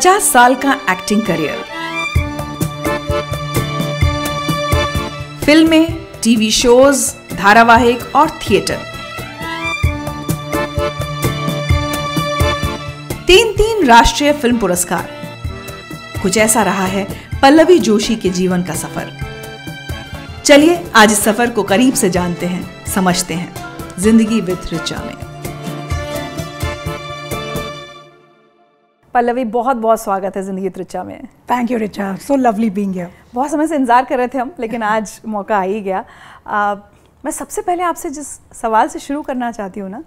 50 साल का acting career, फिल्में, टीवी शोज, धारावाहिक और थिएटर, 3 राष्ट्रीय फिल्म पुरस्कार। कुछ ऐसा रहा है पल्लवी जोशी के जीवन का सफर। चलिए आज इस सफर को करीब से जानते हैं, समझते हैं जिंदगी विद रिचा में। पल्लवी, बहुत बहुत स्वागत है जिंदगी रिचा में। Thank you Richa, so lovely being here. बहुत समय से इंतजार कर रहे थे हम, लेकिन आज मौका आ ही गया। मैं सबसे पहले आपसे जिस सवाल से शुरू करना चाहती हूँ ना,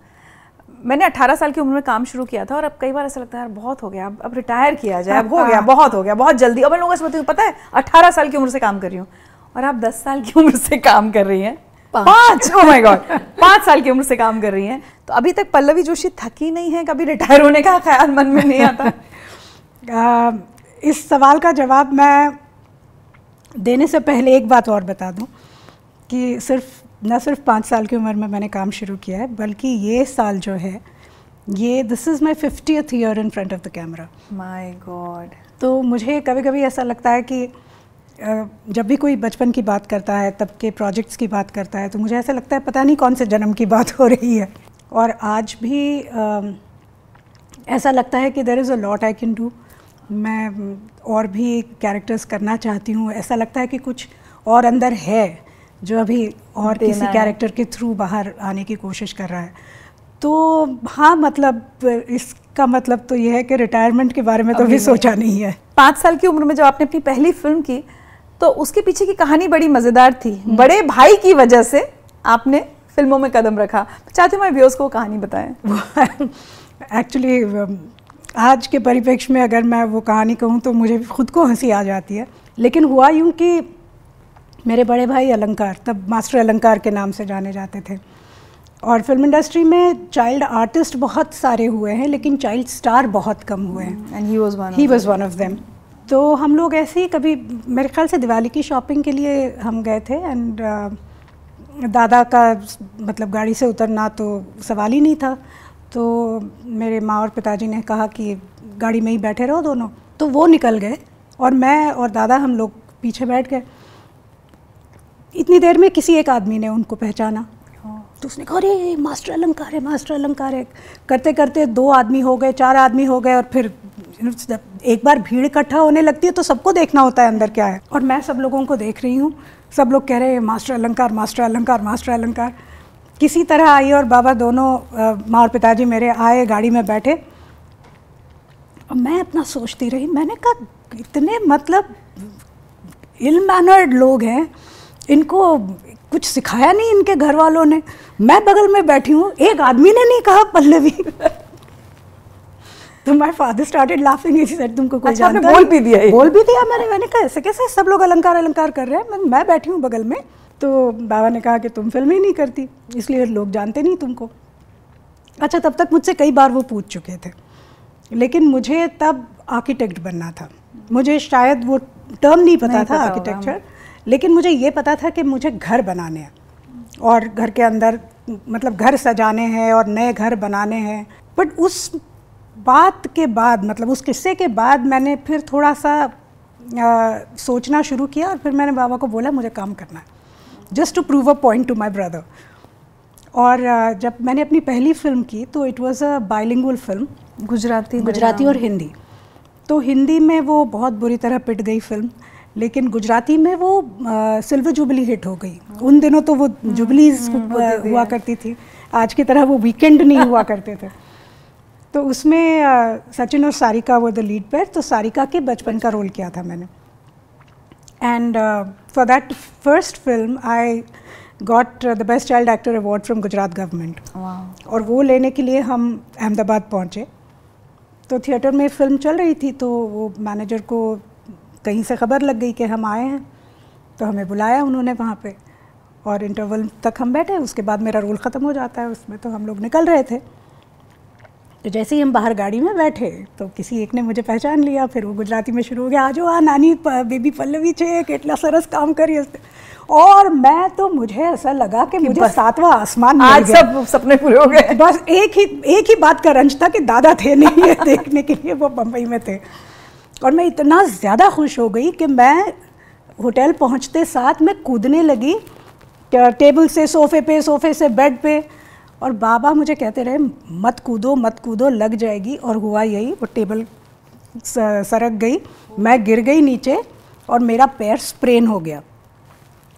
मैंने 18 साल की उम्र में काम शुरू किया था और अब कई बार ऐसा लगता है यार बहुत हो गया, अब रिटायर किया जाए, अब हो गया, बहुत हो गया, बहुत जल्दी। और मैं लोगों से बोलती हूँ, पता है 18 साल की उम्र से काम कर रही हूँ और आप 10 साल की उम्र से काम कर रही हैं, 5 ओह माय गॉड 5 साल की उम्र से काम कर रही हैं। तो अभी तक पल्लवी जोशी थकी नहीं है, कभी रिटायर होने का ख्याल मन में नहीं आता? इस सवाल का जवाब मैं देने से पहले एक बात और बता दूं कि न सिर्फ 5 साल की उम्र में मैंने काम शुरू किया है, बल्कि ये साल जो है, ये this is my 50th year in front of the camera. My God. तो मुझे कभी कभी ऐसा लगता है कि जब भी कोई बचपन की बात करता है, तब के प्रोजेक्ट्स की बात करता है, तो मुझे ऐसा लगता है पता नहीं कौन से जन्म की बात हो रही है। और आज भी ऐसा लगता है कि there is a lot I can do. मैं और भी कैरेक्टर्स करना चाहती हूँ, ऐसा लगता है कि कुछ और अंदर है जो अभी और किसी कैरेक्टर के थ्रू बाहर आने की कोशिश कर रहा है। तो हाँ, मतलब इसका मतलब तो यह है कि रिटायरमेंट के बारे में तो अभी सोचा नहीं है। 5 साल की उम्र में जब आपने अपनी पहली फिल्म की, तो उसके पीछे की कहानी बड़ी मज़ेदार थी। बड़े भाई की वजह से आपने फिल्मों में कदम रखा। चाहती हूँ मैं व्यूअर्स को वो कहानी बताएं। एक्चुअली आज के परिप्रेक्ष्य में अगर मैं वो कहानी कहूँ तो मुझे खुद को हंसी आ जाती है। लेकिन हुआ यूँ कि मेरे बड़े भाई अलंकार, तब मास्टर अलंकार के नाम से जाने जाते थे, और फिल्म इंडस्ट्री में चाइल्ड आर्टिस्ट बहुत सारे हुए हैं, लेकिन चाइल्ड स्टार बहुत कम हुए हैं। And he was one of them. तो हम लोग ऐसे ही कभी, मेरे ख्याल से दिवाली की शॉपिंग के लिए हम गए थे, एंड दादा का मतलब गाड़ी से उतरना तो सवाल ही नहीं था। तो मेरे माँ और पिताजी ने कहा कि गाड़ी में ही बैठे रहो दोनों, तो वो निकल गए और मैं और दादा हम लोग पीछे बैठ गए। इतनी देर में किसी एक आदमी ने उनको पहचाना, तो उसने कहा अरे मास्टर अलंकार है, मास्टर अलंकार है। करते करते 2 आदमी हो गए, 4 आदमी हो गए, और फिर जब एक बार भीड़ इकट्ठा होने लगती है तो सबको देखना होता है अंदर क्या है। और मैं सब लोगों को देख रही हूँ, सब लोग कह रहे हैं मास्टर अलंकार, मास्टर अलंकार, मास्टर अलंकार। किसी तरह आई और बाबा दोनों, माँ और पिताजी मेरे आए, गाड़ी में बैठे, और मैं अपना सोचती रही। मैंने कहा इतने मतलब इल मैनर्ड लोग हैं, इनको कुछ सिखाया नहीं इनके घर वालों ने। मैं बगल में बैठी हूँ, एक आदमी ने नहीं कहा पल्लवी। तो my father started laughing, he said तुमको कोई जानता है? बोल भी दिया मैंने कहा ऐसे कैसे, सब लोग अलंकार अलंकार कर रहे हैं, मैं बैठी हूँ बगल में। तो बाबा ने कहा कि तुम फिल्म ही नहीं करती, इसलिए लोग जानते नहीं तुमको। अच्छा, तब तक मुझसे कई बार वो पूछ चुके थे, लेकिन मुझे तब आर्किटेक्ट बनना था। मुझे शायद वो टर्म नहीं पता था आर्किटेक्चर, लेकिन मुझे ये पता था कि मुझे घर बनाने हैं और घर के अंदर मतलब घर सजाने हैं और नए घर बनाने हैं। बट उस बात के बाद, मतलब उस किस्से के बाद, मैंने फिर थोड़ा सा सोचना शुरू किया और फिर मैंने बाबा को बोला मुझे काम करना है, just to prove a point to my brother. और जब मैंने अपनी पहली फिल्म की तो it was a bilingual film, Gujarati और हिंदी। तो हिंदी में वो बहुत बुरी तरह पिट गई फिल्म, लेकिन गुजराती में वो सिल्वर जुबली हिट हो गई। उन दिनों तो वो जुबलीज हुआ करती थी, आज की तरह वो वीकेंड नहीं हुआ करते थे। तो उसमें सचिन और सारिका वो द लीड पेयर, तो सारिका के बचपन का रोल किया था मैंने। And for that first film I got the best child actor award from Gujarat government, और वो लेने के लिए हम अहमदाबाद पहुँचे। तो थिएटर में फिल्म चल रही थी, तो वो मैनेजर को कहीं से ख़बर लग गई कि हम आए हैं, तो हमें बुलाया उन्होंने वहाँ पे, और इंटरवल तक हम बैठे। उसके बाद मेरा रोल ख़त्म हो जाता है उसमें, तो हम लोग निकल रहे थे। तो जैसे ही हम बाहर गाड़ी में बैठे तो किसी एक ने मुझे पहचान लिया, फिर वो गुजराती में शुरू हो गया, आज आ नानी बेबी पल्लवी छे कितना सरस काम करी उसने। और मैं तो, मुझे ऐसा लगा कि मुझे 7वां आसमान मिल गया, आज सब सपने पूरे हो गए। बस एक ही बात का रंज था कि दादा थे नहीं देखने के लिए, वो बम्बई में थे। और मैं इतना ज़्यादा खुश हो गई कि मैं होटल पहुंचते साथ मैं कूदने लगी टेबल से सोफ़े पे, सोफ़े से बेड पे, और बाबा मुझे कहते रहे मत कूदो मत कूदो, लग जाएगी। और हुआ यही, वो टेबल सरक गई, मैं गिर गई नीचे और मेरा पैर स्प्रेन हो गया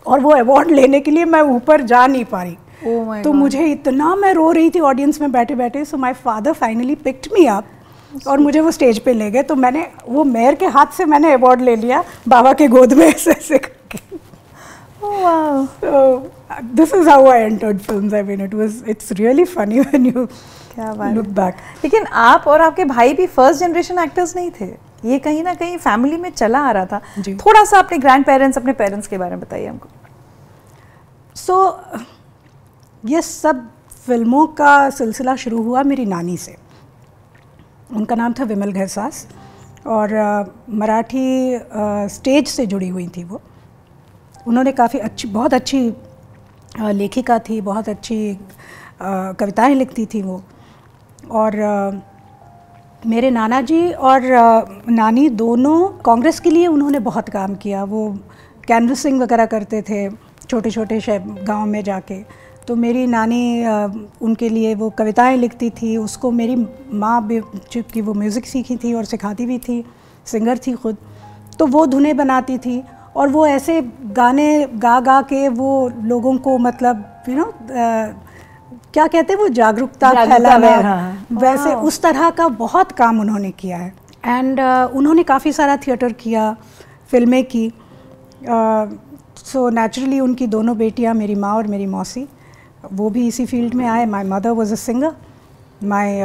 और वो अवार्ड लेने के लिए मैं ऊपर जा नहीं पा रही। तो मुझे इतना, मैं रो रही थी ऑडियंस में बैठे बैठे। So my father finally picked me up और मुझे वो स्टेज पे ले गए। तो मैंने वो मेयर के हाथ से मैंने अवार्ड ले लिया, बाबा के गोद में ऐसे करके। So this is how I entered films. I mean, it's really funny when you look back. लेकिन आप और आपके भाई भी फर्स्ट जनरेशन एक्टर्स नहीं थे, ये कहीं ना कहीं फैमिली में चला आ रहा था। थोड़ा सा अपने ग्रैंड पेरेंट्स, अपने पेरेंट्स के बारे में बताइए हमको। So ये सब फिल्मों का सिलसिला शुरू हुआ मेरी नानी से। उनका नाम था विमल घैसास और मराठी स्टेज से जुड़ी हुई थी वो। उन्होंने काफ़ी अच्छी, बहुत अच्छी लेखिका थी, बहुत अच्छी कविताएं लिखती थी वो। और मेरे नाना जी और नानी दोनों कांग्रेस के लिए उन्होंने बहुत काम किया। वो कैनवसिंग वगैरह करते थे छोटे छोटे गांव में जाके। तो मेरी नानी उनके लिए वो कविताएं लिखती थी, उसको मेरी माँ भी, चूँकि वो म्यूज़िक सीखी थी और सिखाती भी थी, सिंगर थी खुद, तो वो धुनें बनाती थी और वो ऐसे गाने गा गा के वो लोगों को, मतलब यू नो क्या कहते हैं, वो जागरूकता फैलाना, वैसे उस तरह का बहुत काम उन्होंने किया है। एंड उन्होंने काफ़ी सारा थिएटर किया, फिल्में की। सो नेचुरली उनकी दोनों बेटियाँ, मेरी माँ और मेरी मौसी, वो भी इसी फील्ड में आए। My mother was a singer, my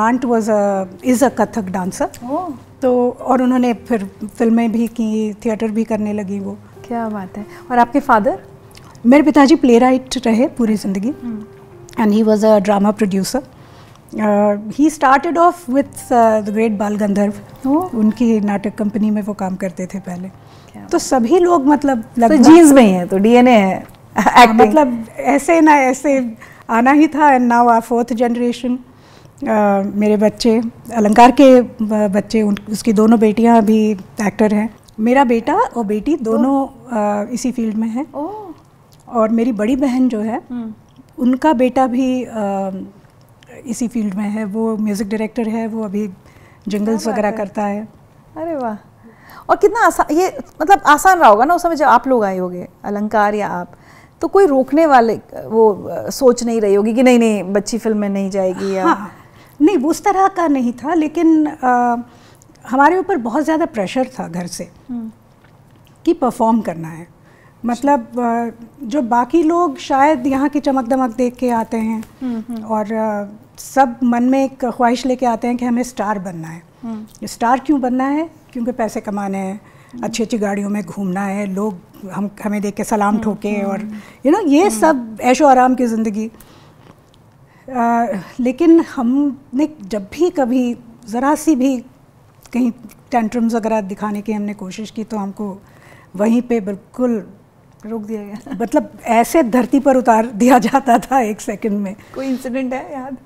aunt is a Kathak dancer. तो और उन्होंने फिर फिल्में भी की, थिएटर भी करने लगी वो। क्या बात है। और आपके फादर? मेरे पिताजी प्ले राइट रहे पूरी ज़िंदगी and he was a drama producer. He started off with the great Bal Gandharva, उनकी नाटक कंपनी में वो काम करते थे पहले। तो सभी लोग मतलब जीन्स में ही है, तो डीएनए है मतलब ऐसे ना ऐसे आना ही था। And now our fourth generation. मेरे बच्चे, अलंकार के बच्चे, उसकी दोनों बेटियां अभी एक्टर हैं। मेरा बेटा और बेटी दोनों इसी फील्ड में हैं। और मेरी बड़ी बहन जो है, उनका बेटा भी इसी फील्ड में है। वो म्यूज़िक डायरेक्टर है, वो अभी जिंगल्स वगैरह करता है। अरे वाह। और कितना आसान, ये मतलब आसान रहा होगा ना उस समय जब आप लोग आए होंगे, अलंकार या आप, तो कोई रोकने वाले वो सोच नहीं रही होगी कि नहीं नहीं बच्ची फिल्म में नहीं जाएगी या? हाँ, नहीं वो उस तरह का नहीं था, लेकिन हमारे ऊपर बहुत ज़्यादा प्रेशर था घर से कि परफॉर्म करना है। मतलब जो बाकी लोग शायद यहाँ की चमक दमक देख के आते हैं और सब मन में एक ख्वाहिश लेके आते हैं कि हमें स्टार बनना है। स्टार क्यों बनना है? क्योंकि पैसे कमाने हैं, अच्छी अच्छी गाड़ियों में घूमना है, लोग हमें देख के सलाम ठोके और यू नो ये सब ऐशो आराम की ज़िंदगी। लेकिन हमने जब भी कभी ज़रा सी भी कहीं टेंट्रम्स वगैरह दिखाने की हमने कोशिश की, तो हमको वहीं पे बिल्कुल रोक दिया गया। मतलब ऐसे धरती पर उतार दिया जाता था एक सेकंड में। कोई इंसिडेंट है याद?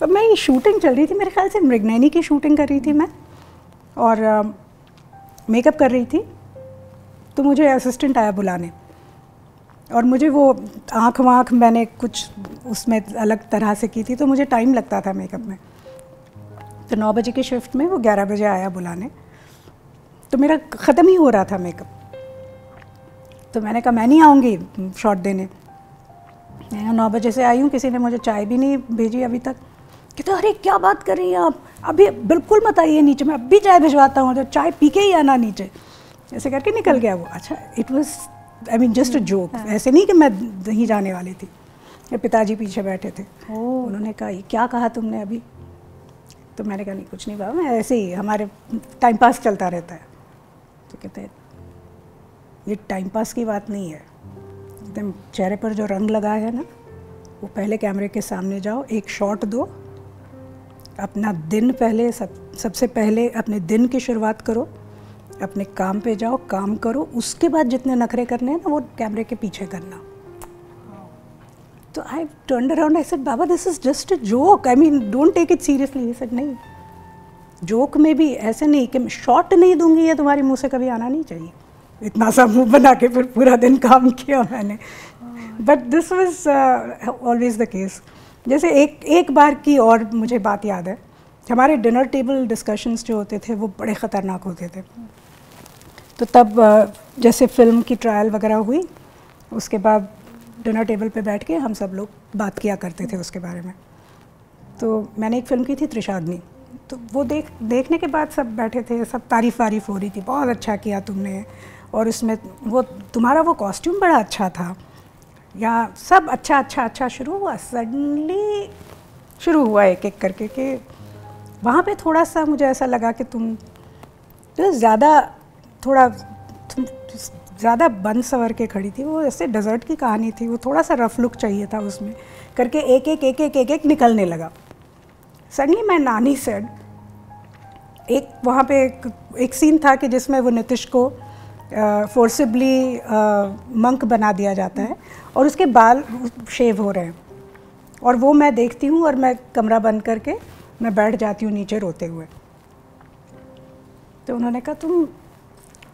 तो मैं शूटिंग चल रही थी, मेरे ख्याल से मृगनैनी की शूटिंग कर रही थी मैं और मेकअप कर रही थी। तो मुझे असिस्टेंट आया बुलाने और मुझे वो आँख वाँख मैंने कुछ उसमें अलग तरह से की थी, तो मुझे टाइम लगता था मेकअप में। तो 9 बजे की शिफ्ट में वो 11 बजे आया बुलाने, तो मेरा ख़त्म ही हो रहा था मेकअप। तो मैंने कहा मैं नहीं आऊँगी शॉट देने, मैं 9 बजे से आई हूँ, किसी ने मुझे चाय भी नहीं भेजी अभी तक। कहते अरे क्या बात कर रही हैं आप, अभी बिल्कुल मत आइए नीचे, मैं अभी चाय भिजवाता हूँ, तो चाय पी के ही आना नीचे, ऐसे करके निकल गया वो। अच्छा, it was I mean just a joke, ऐसे नहीं कि मैं नहीं जाने वाली थी। मेरे पिताजी पीछे बैठे थे, उन्होंने कहा ये क्या कहा तुमने अभी? तो मैंने कहा नहीं कुछ नहीं बाबा, मैं ऐसे ही, हमारे टाइम पास चलता रहता है। तो कहते हैं ये टाइम पास की बात नहीं है, एकदम चेहरे पर जो रंग लगा है ना, वो पहले कैमरे के सामने जाओ, एक शॉट दो, अपना दिन पहले, सबसे पहले अपने दिन की शुरुआत करो, अपने काम पे जाओ, काम करो, उसके बाद जितने नखरे करने हैं ना वो कैमरे के पीछे करना। So I turned around, I said, Baba, this is just a joke. I mean, don't take it seriously. He said, नहीं, जोक में भी ऐसे नहीं कि मैं शॉट नहीं दूंगी, ये तुम्हारे मुँह से कभी आना नहीं चाहिए. इतना सा मुँह बना के फिर पूरा दिन काम किया मैंने. But this was always the case. जैसे एक बार की और मुझे बात याद है, हमारे डिनर टेबल डिस्कशंस जो होते थे वो बड़े ख़तरनाक होते थे. तो तब जैसे फिल्म की ट्रायल वगैरह हुई, उसके बाद डिनर टेबल पे बैठ के हम सब लोग बात किया करते थे उसके बारे में. तो मैंने एक फ़िल्म की थी त्रिशाग्नि, तो वो देखने के बाद सब बैठे थे, सब तारीफ़ वारीफ़ हो रही थी, बहुत अच्छा किया तुमने, और उसमें वो तुम्हारा वो कॉस्ट्यूम बड़ा अच्छा था, या सब अच्छा अच्छा अच्छा शुरू हुआ. सडनली शुरू हुआ एक एक करके कि वहाँ पे थोड़ा सा मुझे ऐसा लगा कि तुम तो ज़्यादा बन सवर के खड़ी थी. वो ऐसे डेजर्ट की कहानी थी, वो थोड़ा सा रफ लुक चाहिए था उसमें करके एक एक एक एक एक एक निकलने लगा. सडनली मैं नानी सेड एक वहाँ पे एक सीन था कि जिसमें वो नितिश को फोर्सिबली मंक बना दिया जाता है और उसके बाल शेव हो रहे हैं, और वो मैं देखती हूँ और मैं कमरा बंद करके मैं बैठ जाती हूँ नीचे रोते हुए. तो उन्होंने कहा तुम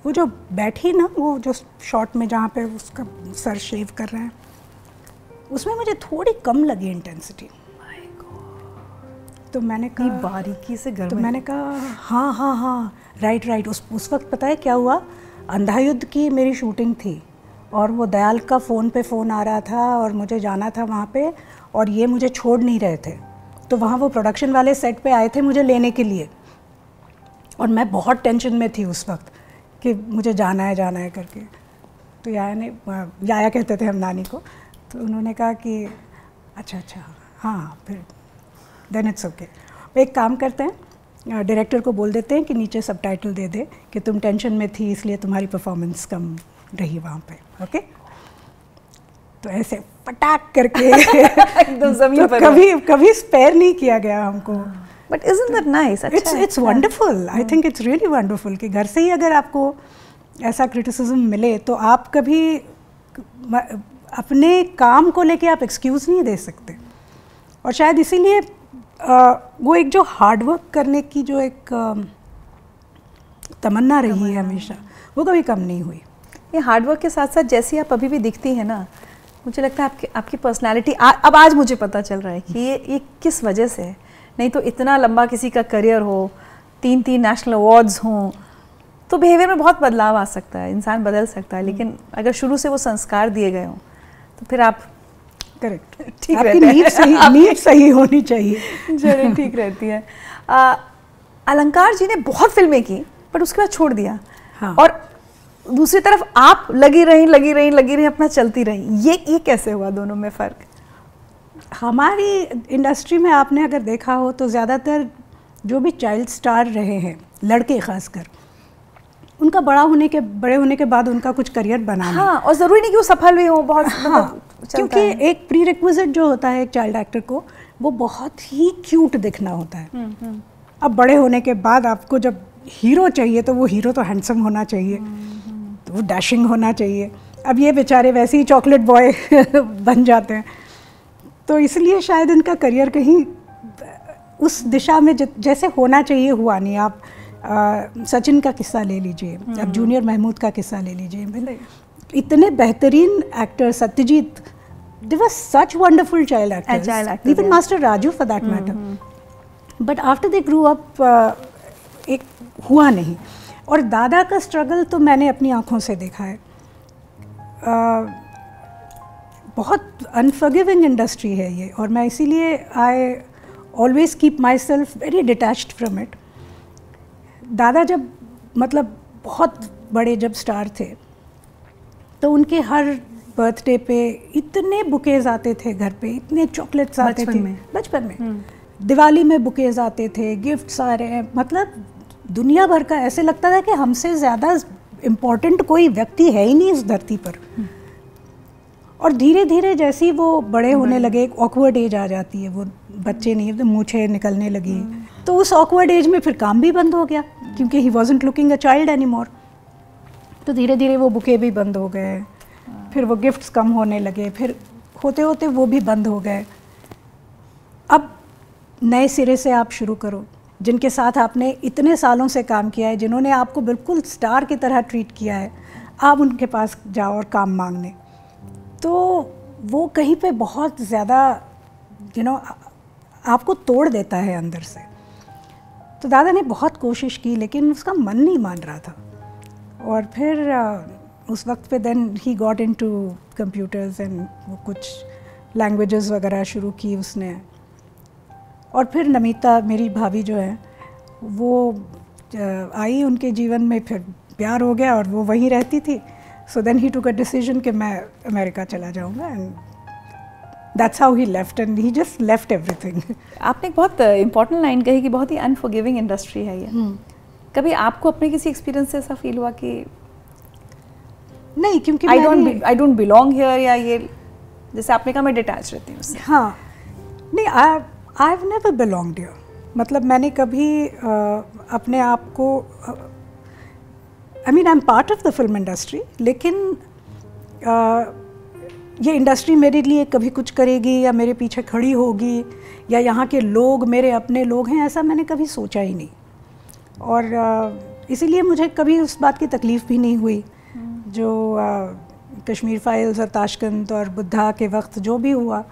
वो जो बैठी ना, वो जो शॉट में जहाँ पे उसका सर शेव कर रहे हैं, उसमें मुझे थोड़ी कम लगी इंटेंसिटी. तो मैंने कहा बारीकी से गर्म, तो मैंने कहा हाँ हाँ हाँ राइट राइट. उस वक्त पता है क्या हुआ, अंधायुद्ध की मेरी शूटिंग थी और वो दयाल का फ़ोन पे फ़ोन आ रहा था और मुझे जाना था वहाँ पे, और ये मुझे छोड़ नहीं रहे थे. तो वहाँ वो प्रोडक्शन वाले सेट पे आए थे मुझे लेने के लिए, और मैं बहुत टेंशन में थी उस वक्त कि मुझे जाना है करके. तो याया कहते थे हम नानी को, तो उन्होंने कहा कि अच्छा अच्छा हाँ फिर देन इट्स ओके. एक काम करते हैं, डायरेक्टर को बोल देते हैं कि नीचे सबटाइटल दे दे कि तुम टेंशन में थी इसलिए तुम्हारी परफॉर्मेंस कम रही वहाँ पे. ओके तो ऐसे पटाक करके एकदम ज़मीन पर. कभी कभी स्पेयर नहीं किया गया हमको. But isn't that nice? It's wonderful. I think it's really wonderful कि घर से ही अगर आपको ऐसा क्रिटिसिज्म मिले तो आप कभी अपने काम को लेके आप एक्सक्यूज़ नहीं दे सकते. और शायद इसीलिए वो एक जो हार्डवर्क करने की जो एक तमन्ना रही है हमेशा, वो कभी कम नहीं हुई. ये हार्डवर्क के साथ साथ जैसी आप अभी भी दिखती हैं ना, मुझे लगता है आपकी पर्सनैलिटी अब आज मुझे पता चल रहा है कि ये किस वजह से है. नहीं तो इतना लंबा किसी का करियर हो, 3-3 नेशनल अवार्ड्स हों, तो बिहेवियर में बहुत बदलाव आ सकता है, इंसान बदल सकता है, लेकिन अगर शुरू से वो संस्कार दिए गए हों तो फिर आप करेक्ट ठीक आपकी नींव सही होनी चाहिए, जरूर ठीक रहती है. अलंकार जी ने बहुत फिल्में की बट उसके बाद छोड़ दिया. हाँ. और दूसरी तरफ आप लगी रहीं अपना चलती रहीं. ये कैसे हुआ, दोनों में फ़र्क? हमारी इंडस्ट्री में आपने अगर देखा हो तो ज़्यादातर जो भी चाइल्ड स्टार रहे हैं, लड़के खासकर, उनका बड़े होने के बाद उनका कुछ करियर बना. हाँ, और ज़रूरी नहीं कि वो सफल भी हो बहुत. हाँ, क्योंकि एक प्री रिक्विजिट जो होता है एक चाइल्ड एक्टर को, वो बहुत ही क्यूट दिखना होता है. अब बड़े होने के बाद आपको जब हीरो चाहिए तो वो हीरो तो हैंडसम होना चाहिए, तो वो डैशिंग होना चाहिए. अब ये बेचारे वैसे ही चॉकलेट बॉय बन जाते हैं. तो इसलिए शायद इनका करियर कहीं उस दिशा में जैसे होना चाहिए हुआ नहीं. आप सचिन का किस्सा ले लीजिए, आप जूनियर महमूद का किस्सा ले लीजिए, इतने बेहतरीन actor, Satyajit, they were such wonderful child actors, even master Raju for that matter. But after they grew up एक हुआ नहीं. और दादा का स्ट्रगल तो मैंने अपनी आँखों से देखा है. बहुत अनफॉरगिविंग इंडस्ट्री है ये, और मैं इसीलिए I always keep myself very detached from it. दादा जब मतलब बहुत बड़े जब स्टार थे तो उनके हर बर्थडे पे इतने बुकेज आते थे घर पे, इतने चॉकलेट्स आते थे बचपन में, दिवाली में बुकेज आते थे, गिफ्ट्स आ रहे हैं, मतलब दुनिया भर का. ऐसे लगता था कि हमसे ज़्यादा इम्पॉर्टेंट कोई व्यक्ति है ही नहीं इस धरती पर. और धीरे धीरे जैसे ही वो बड़े होने लगे, एक ऑकवर्ड एज आ जाती है, वो बच्चे नहीं तो मूछें निकलने लगी, तो उस ऑकवर्ड एज में फिर काम भी बंद हो गया क्योंकि he wasn't looking a child any more. तो धीरे धीरे वो बुके भी बंद हो गए, फिर वो गिफ्ट्स कम होने लगे, फिर होते होते वो भी बंद हो गए। अब नए सिरे से आप शुरू करो, जिनके साथ आपने इतने सालों से काम किया है, जिन्होंने आपको बिल्कुल स्टार की तरह ट्रीट किया है, आप उनके पास जाओ और काम मांगने। तो वो कहीं पे बहुत ज़्यादा आपको तोड़ देता है अंदर से। तो दादा ने बहुत कोशिश की लेकिन उसका मन नहीं मान रहा था। और फिर उस वक्त पे then he got into computers and वो कुछ लैंग्वेजेस वगैरह शुरू की उसने। और फिर नमिता मेरी भाभी जो है वो आई उनके जीवन में, फिर प्यार हो गया और वो वहीं रहती थी। So then he took a decision कि मैं अमेरिका चला जाऊँगा and That's how he left and he just left everything. आपने एक बहुत important line कही कि बहुत ही unforgiving industry है ये। कभी आपको अपने किसी experience से ऐसा feel हुआ कि नहीं, क्योंकि I don't belong here या ये, जैसे आपने कहा मैं detached रहती हूँ उससे। हाँ, नहीं I've never belonged here। मतलब मैंने कभी अपने आप को I mean I'm part of the film industry लेकिन ये इंडस्ट्री मेरे लिए कभी कुछ करेगी या मेरे पीछे खड़ी होगी या यहाँ के लोग मेरे अपने लोग हैं, ऐसा मैंने कभी सोचा ही नहीं। और इसीलिए मुझे कभी उस बात की तकलीफ़ भी नहीं हुई जो कश्मीर फाइल्स और ताशकंद और बुद्धा के वक्त जो भी हुआ।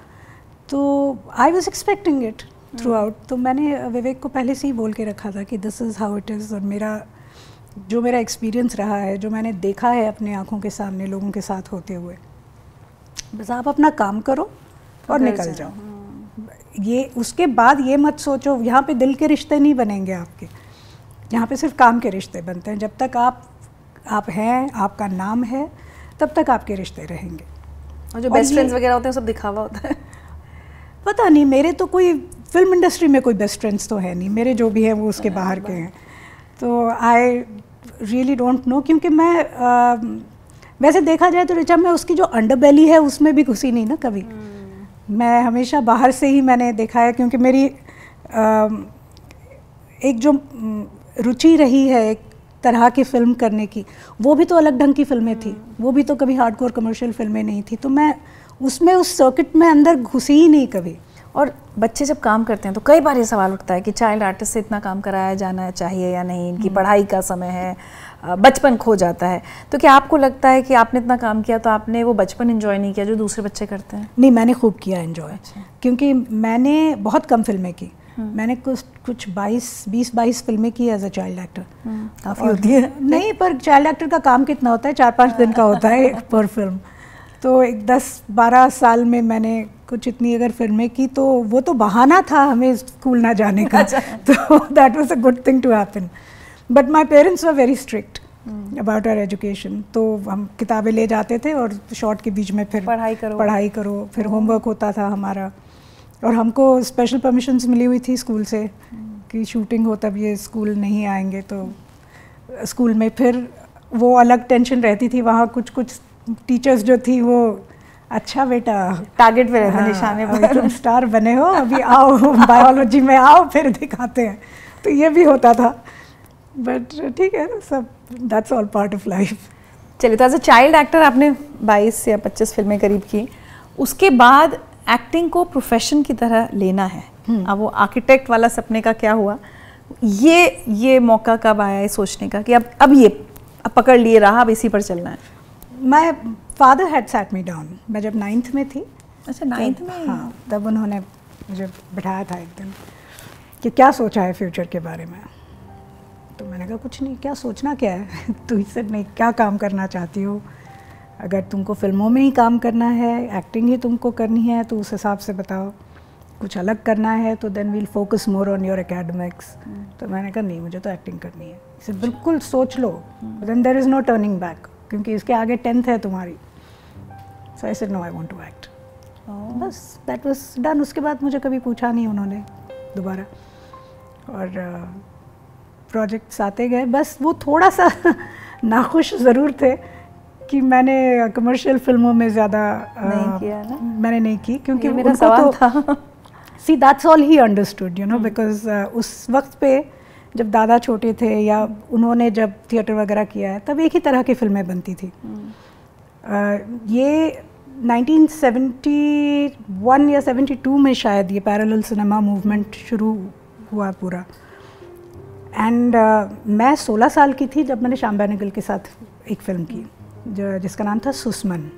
तो I was expecting it throughout. तो मैंने विवेक को पहले से ही बोल के रखा था कि this is how it is. और मेरा एक्सपीरियंस रहा है, जो मैंने देखा है अपने आँखों के सामने लोगों के साथ होते हुए, बस आप अपना काम करो और निकल जाओ। ये उसके बाद ये मत सोचो, यहाँ पे दिल के रिश्ते नहीं बनेंगे आपके, यहाँ पे सिर्फ काम के रिश्ते बनते हैं। जब तक आप हैं, आपका नाम है, तब तक आपके रिश्ते रहेंगे। और जो बेस्ट फ्रेंड्स वगैरह होते हैं सब दिखावा होता है। पता नहीं, मेरे तो कोई फिल्म इंडस्ट्री में कोई बेस्ट फ्रेंड्स तो है नहीं, मेरे जो भी हैं वो उसके बाहर के हैं। तो आई रियली डोंट नो, क्योंकि मैं वैसे देखा जाए तो रिचा मैं उसकी जो अंडरबेली है उसमें भी घुसी नहीं ना कभी। मैं हमेशा बाहर से ही मैंने देखा है, क्योंकि मेरी एक जो रुचि रही है एक तरह की फ़िल्म करने की, वो भी तो अलग ढंग की फिल्में थी, वो भी तो कभी हार्डकोर कमर्शियल फिल्में नहीं थी। तो मैं उसमें उस सर्किट में अंदर घुसी ही नहीं कभी। और बच्चे जब काम करते हैं तो कई बार ये सवाल उठता है कि चाइल्ड आर्टिस्ट से इतना काम कराया जाना चाहिए या नहीं, इनकी पढ़ाई का समय है, बचपन खो जाता है। तो क्या आपको लगता है कि आपने इतना काम किया तो आपने वो बचपन एंजॉय नहीं किया जो दूसरे बच्चे करते हैं? नहीं, मैंने खूब किया एंजॉय। अच्छा। क्योंकि मैंने बहुत कम फिल्में की, मैंने कुछ 20-22 फिल्में की एज अ चाइल्ड एक्टर। काफ़ी होती है। नहीं, पर चाइल्ड एक्टर का काम कितना होता है, 4-5 दिन का होता है पर फिल्म। तो एक 10-12 साल में मैंने कुछ इतनी अगर फिल्में की तो वो तो बहाना था हमें स्कूल ना जाने का। तो that was a good thing to happen. But my parents were very strict about our education. तो हम किताबें ले जाते थे और शॉर्ट के बीच में फिर पढ़ाई करो फिर होमवर्क होता था हमारा। और हमको स्पेशल परमिशंस मिली हुई थी स्कूल से कि शूटिंग हो तब ये स्कूल नहीं आएंगे। तो स्कूल में फिर वो अलग टेंशन रहती थी, वहाँ कुछ टीचर्स जो थी वो, अच्छा बेटा टारगेट पे रहते, निशाने पर तुम स्टार बने हो, अभी आओ बायोलॉजी में आओ फिर दिखाते हैं। तो ये भी होता था, बट ठीक है, सब that's all part of life. चलिए, तो एज अ चाइल्ड एक्टर आपने 22 या 25 फिल्में करीब की। उसके बाद एक्टिंग को प्रोफेशन की तरह लेना है। अब वो आर्किटेक्ट वाला सपने का क्या हुआ? ये मौका कब आया ये सोचने का कि अब ये अब पकड़ लिए रहा, अब इसी पर चलना है? My father had sat me down. मैं जब 9th में थी। अच्छा, 9th में? हाँ, तब उन्होंने मुझे बिठाया था एक दिन कि क्या सोचा है फ्यूचर के बारे में। तो मैंने कहा कुछ नहीं, क्या सोचना क्या है। तो ही सेड नहीं, क्या काम करना चाहती हो? अगर तुमको फिल्मों में ही काम करना है, एक्टिंग ही तुमको करनी है तो उस हिसाब से बताओ। कुछ अलग करना है तो then we'll focus more on your academics. तो मैंने कहा नहीं, मुझे तो एक्टिंग करनी है। इसे बिल्कुल सोच लो, then there is no turning back, क्योंकि इसके आगे 10th है तुम्हारी। So I said no, I want to act. बस दैट वाज डन। उसके बाद मुझे कभी पूछा नहीं उन्होंने दोबारा। और प्रोजेक्ट्स आते गए। बस वो थोड़ा सा नाखुश ज़रूर थे कि मैंने कमर्शियल फिल्मों में ज़्यादा नहीं किया ना, मैंने नहीं की, क्योंकि मेरा सवाल था। See that's all he understood, you know, because उस वक्त पे जब दादा छोटे थे या उन्होंने जब थिएटर वगैरह किया है तब एक ही तरह की फिल्में बनती थी। ये 1971 या 72 में शायद ये पैरेलल सिनेमा मूवमेंट शुरू हुआ पूरा। एंड मैं 16 साल की थी जब मैंने श्याम बेनेगल के साथ एक फिल्म की जिसका नाम था Susman.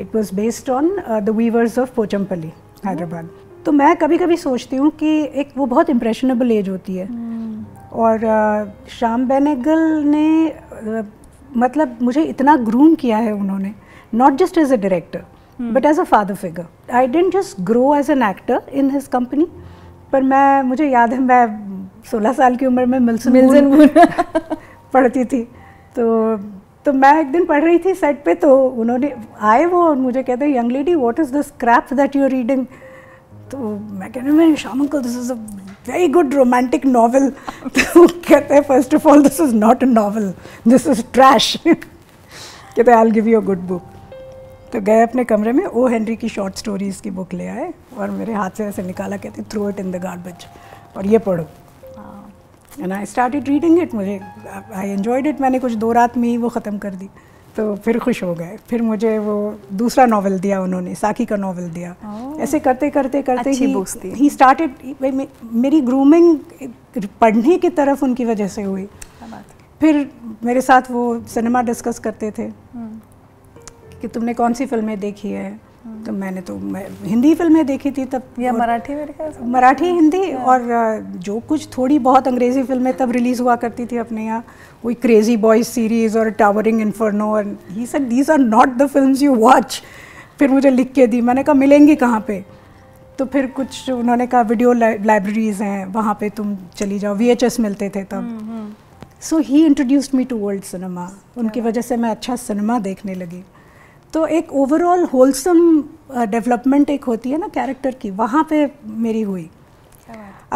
It was based on the weavers of Pochampally, Hyderabad. तो मैं कभी कभी सोचती हूँ कि एक वो बहुत इम्प्रेशनेबल एज होती है और श्याम बेनेगल ने मतलब मुझे इतना ग्रूम किया है उन्होंने, not just as a director but as a father figure. I didn't just grow as an actor in his company, पर मैं मुझे याद है मैं 16 साल की उम्र में मिल्सन पढ़ती थी। तो मैं एक दिन पढ़ रही थी सेट पे, तो उन्होंने आए वो और मुझे कहते हैं young lady what is the scrap that you are reading. तो मैं कह रही हूँ Shyam uncle this is a very good romantic novel. तो कहते हैं first of all this is not a novel, this is trash. कहते I will give you a good book. तो गए अपने कमरे में, ओ हेनरी की शॉर्ट स्टोरीज़ की बुक ले आए और मेरे हाथ से ऐसे निकाला, कहते throw it in the garbage और ये पढ़ो। And I started reading it, मुझे आई एन्जॉयड इट। मैंने कुछ 2 रात में ही वो ख़त्म कर दी, तो फिर खुश हो गए। फिर मुझे वो दूसरा नॉवल दिया उन्होंने, साकी का नॉवल दिया। ऐसे करते करते करते ही स्टार्टेड, मेरी ग्रूमिंग पढ़ने की तरफ उनकी वजह से हुई। फिर मेरे साथ वो सिनेमा डिस्कस करते थे कि तुमने कौन सी फिल्में देखी है। तो मैंने तो हिंदी फिल्में देखी थी तब, या मराठी, मेरे ख्याल मराठी हिंदी, और जो कुछ थोड़ी बहुत अंग्रेज़ी फिल्में तब रिलीज़ हुआ करती थी अपने यहाँ, कोई क्रेजी बॉयज सीरीज़ और towering inferno. And he said these are not the films you watch. फिर मुझे लिख के दी, मैंने कहा मिलेंगी कहाँ पे। तो फिर कुछ उन्होंने कहा वीडियो लाइब्रेरीज़ हैं वहाँ पर तुम चली जाओ, VHS मिलते थे तब। So he introduced me to world cinema, उनकी वजह से मैं अच्छा सिनेमा देखने लगी। तो एक ओवरऑल होलसम डेवलपमेंट एक होती है ना कैरेक्टर की, वहाँ पे मेरी हुई।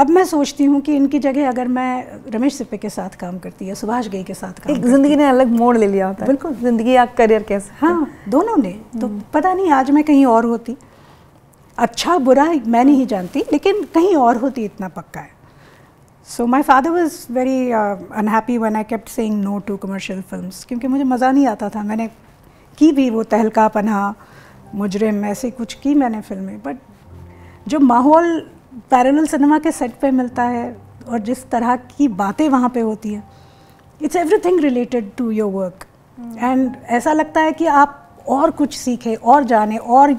अब मैं सोचती हूँ कि इनकी जगह अगर मैं रमेश सिप्पे के साथ काम करती है, सुभाष घई के साथ काम, एक ज़िंदगी ने अलग मोड़ ले लिया होता है। बिल्कुल, ज़िंदगी या करियर कैसे, हाँ दोनों ने। तो पता नहीं आज मैं कहीं और होती, अच्छा बुरा मैं नहीं जानती, लेकिन कहीं और होती इतना पक्का है। So my father was very unhappy when I kept saying no to commercial films, क्योंकि मुझे मज़ा नहीं आता था। मैंने की भी वो तहलका पन्हा, मुजरिम, ऐसे कुछ की मैंने फिल्में, बट जो माहौल पैरेलल सिनेमा के सेट पे मिलता है और जिस तरह की बातें वहाँ पे होती हैं, it's everything related to your work. And ऐसा लगता है कि आप और कुछ सीखें और जाने और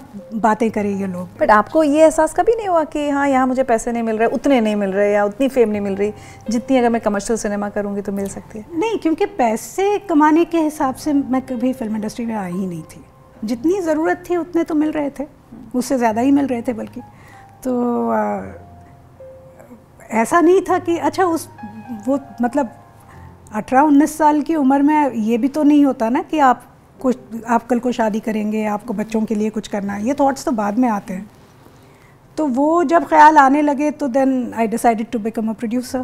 बातें करें ये लोग। बट आपको ये एहसास कभी नहीं हुआ कि हाँ यहाँ मुझे पैसे नहीं मिल रहे, उतने नहीं मिल रहे, या उतनी फेम नहीं मिल रही जितनी अगर मैं कमर्शियल सिनेमा करूँगी तो मिल सकती है? नहीं, क्योंकि पैसे कमाने के हिसाब से मैं कभी फिल्म इंडस्ट्री में आई ही नहीं थी। जितनी ज़रूरत थी उतने तो मिल रहे थे, उससे ज़्यादा ही मिल रहे थे बल्कि। तो ऐसा नहीं था कि अच्छा उस वो मतलब 18-19 साल की उम्र में ये भी तो नहीं होता ना कि आप कुछ, आप कल को शादी करेंगे, आपको बच्चों के लिए कुछ करना है, ये थॉट्स तो बाद में आते हैं। तो वो जब ख्याल आने लगे तो then I decided to become a producer.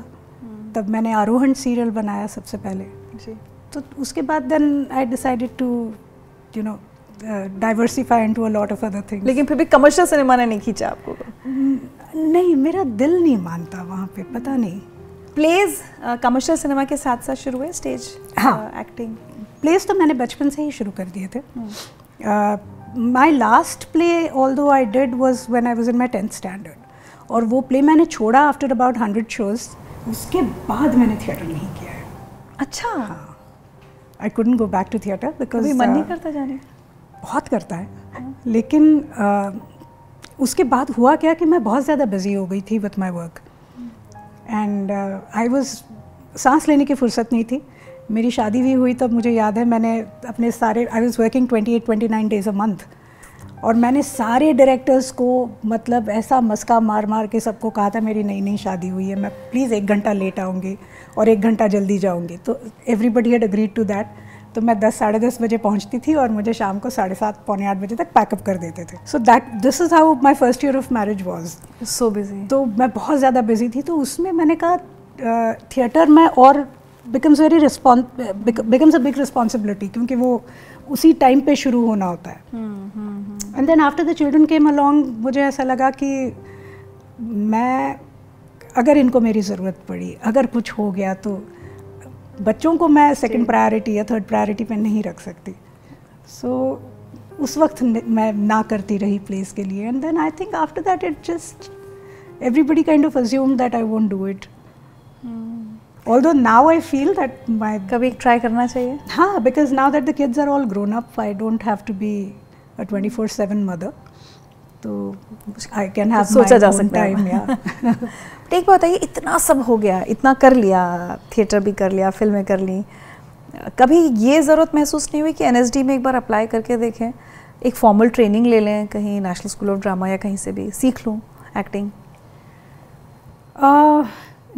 तब मैंने आरोहण सीरियल बनाया सबसे पहले जी। तो उसके बाद then I decided to you know diversify into a lot of other things. लेकिन फिर भी कमर्शियल सिनेमा ने नहीं खींचा आपको? नहीं, मेरा दिल नहीं मानता वहाँ पर, पता नहीं। प्लेज कमर्शियल सिनेमा के साथ साथ शुरू हुए स्टेज एक्टिंग? प्लेस तो मैंने बचपन से ही शुरू कर दिए थे। My last play although I did was when I was in my 10th standard, और वो प्ले मैंने छोड़ा आफ्टर अबाउट 100 शोज़। उसके बाद मैंने थिएटर नहीं किया है। अच्छा। हाँ, I couldn't go back to theatre because मन नहीं करता जाने। बहुत करता है लेकिन उसके बाद हुआ क्या कि मैं बहुत ज़्यादा बिजी हो गई थी with my work and I was, सांस लेने की फुर्सत नहीं थी। मेरी शादी भी हुई तब, मुझे याद है मैंने अपने सारे, I was working 28-29 days a month, और मैंने सारे डायरेक्टर्स को मतलब ऐसा मस्का मार मार के सबको कहा था मेरी नई नई शादी हुई है, मैं प्लीज़ 1 घंटा लेट आऊँगी और 1 घंटा जल्दी जाऊँगी। तो everybody had agreed to that. तो मैं 10, 10:30 बजे पहुँचती थी और मुझे शाम को 7:30, 7:45 बजे तक पैकअप कर देते थे। So that this is how my first year of marriage was. So busy, तो मैं बहुत ज़्यादा बिजी थी। तो उसमें मैंने कहा थिएटर में और becomes a big responsibility क्योंकि वो उसी टाइम पे शुरू होना होता है। And then after the children came along मुझे ऐसा लगा कि मैं, अगर इनको मेरी ज़रूरत पड़ी, अगर कुछ हो गया तो बच्चों को मैं 2nd प्रायोरिटी या 3rd प्रायोरिटी पे नहीं रख सकती। सो उस वक्त मैं ना करती रही प्लेस के लिए. And then I think after that it just everybody kind of assume that I won't do it. Although now I feel that my कभी try करना चाहिए. हाँ, because now that the kids are all grown up, I don't have to be a 24/7 mother. तो I can have my own time. Yeah. एक बात है, इतना सब हो गया, इतना कर लिया, थिएटर भी कर लिया, फिल्में कर ली, कभी ये ज़रूरत महसूस नहीं हुई कि NSD में एक बार अप्लाई करके देखें, एक फॉर्मल ट्रेनिंग ले लें कहीं नेशनल स्कूल ऑफ ड्रामा या कहीं से भी सीख लूँ एक्टिंग?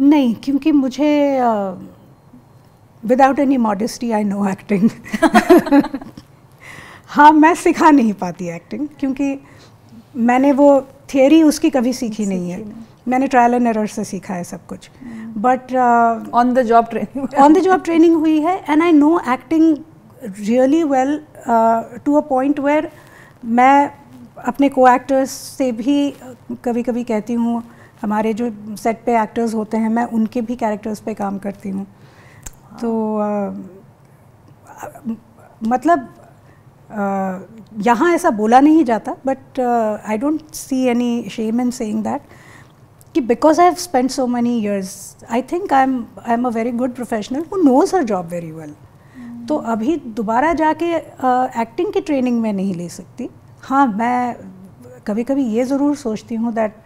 नहीं, क्योंकि मुझे without any modesty I know acting. हाँ, मैं सिखा नहीं पाती एक्टिंग क्योंकि मैंने वो थियोरी उसकी कभी सीखी नहीं है. मैंने ट्रायल एंड एरर से सीखा है सब कुछ. But on the job training हुई है and I know acting really well to a point where मैं अपने को एक्टर्स से भी कभी कभी कहती हूँ. हमारे जो सेट पे एक्टर्स होते हैं, मैं उनके भी कैरेक्टर्स पे काम करती हूँ. तो मतलब यहाँ ऐसा बोला नहीं जाता, but I don't see any shame in saying that कि because I have spend so many years, I think I am a very good professional who knows her job very well. तो अभी दोबारा जाके एक्टिंग की training में नहीं ले सकती. हाँ, मैं कभी कभी ये ज़रूर सोचती हूँ that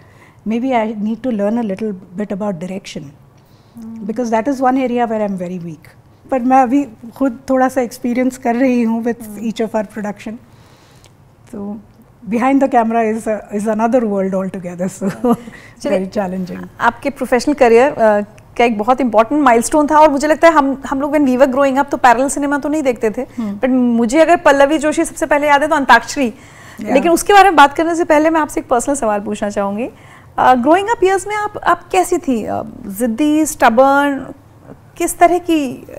maybe I need to learn a little bit about direction because that is one area where I'm very weak. पर मैं अभी खुद थोड़ा सा experience कर रही हूँ with each of our production. तो behind the camera is another world altogether, so very challenging. आपके professional career का एक बहुत important milestone था और मुझे लगता है हम लोग when we were growing up तो parallel cinema तो नहीं देखते थे, but मुझे अगर पल्लवी जोशी सबसे पहले याद है तो अंताक्षरी. लेकिन उसके बारे में बात करने से पहले मैं आपसे एक personal सवाल पूछना चाहूँगी. ग्रोइंग अप ईयर्स में आप कैसी थी? ज़िद्दी, स्टबर्न, किस तरह की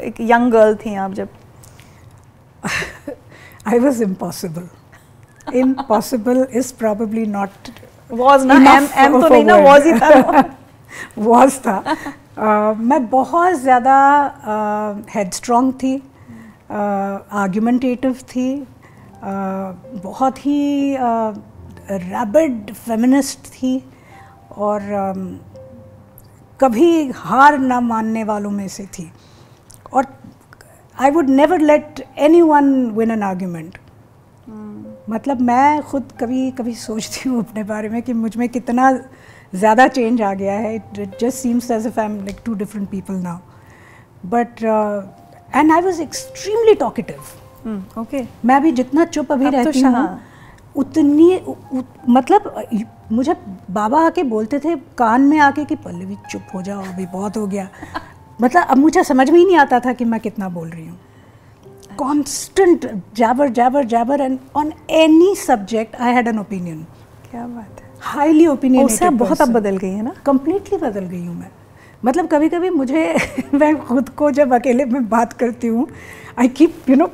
एक यंग गर्ल थी आप जब? I was impossible. Impossible is probably not was ना एम एम तो नहीं ना वॉज ही था. वॉज था. मैं बहुत ज़्यादा हेडस्ट्रॉन्ग थी, आर्ग्यूमेंटेटिव थी, बहुत ही रैबिड फेमिनिस्ट थी और कभी हार ना मानने वालों में से थी. और I would never let anyone win an argument. मतलब मैं खुद कभी कभी सोचती हूँ अपने बारे में कि मुझ में कितना ज़्यादा चेंज आ गया है. It just seems as if I am like two different people now. But and I was extremely talkative. Okay, मैं भी जितना चुप अभी रहती हूँ उतनी मतलब मुझे बाबा आके बोलते थे कान में आके कि पल्लवी चुप हो जाओ, अभी बहुत हो गया. मतलब अब मुझे समझ में ही नहीं आता था कि मैं कितना बोल रही हूँ. Constant jabber jabber jabber and on any subject I had an opinion. क्या बात है, हाईली ओपिनियनेटेड. बहुत अब बदल गई है ना? कम्प्लीटली बदल गई हूँ मैं. मतलब कभी कभी मुझे मैं खुद को जब अकेले में बात करती हूँ आई कीप यू नो,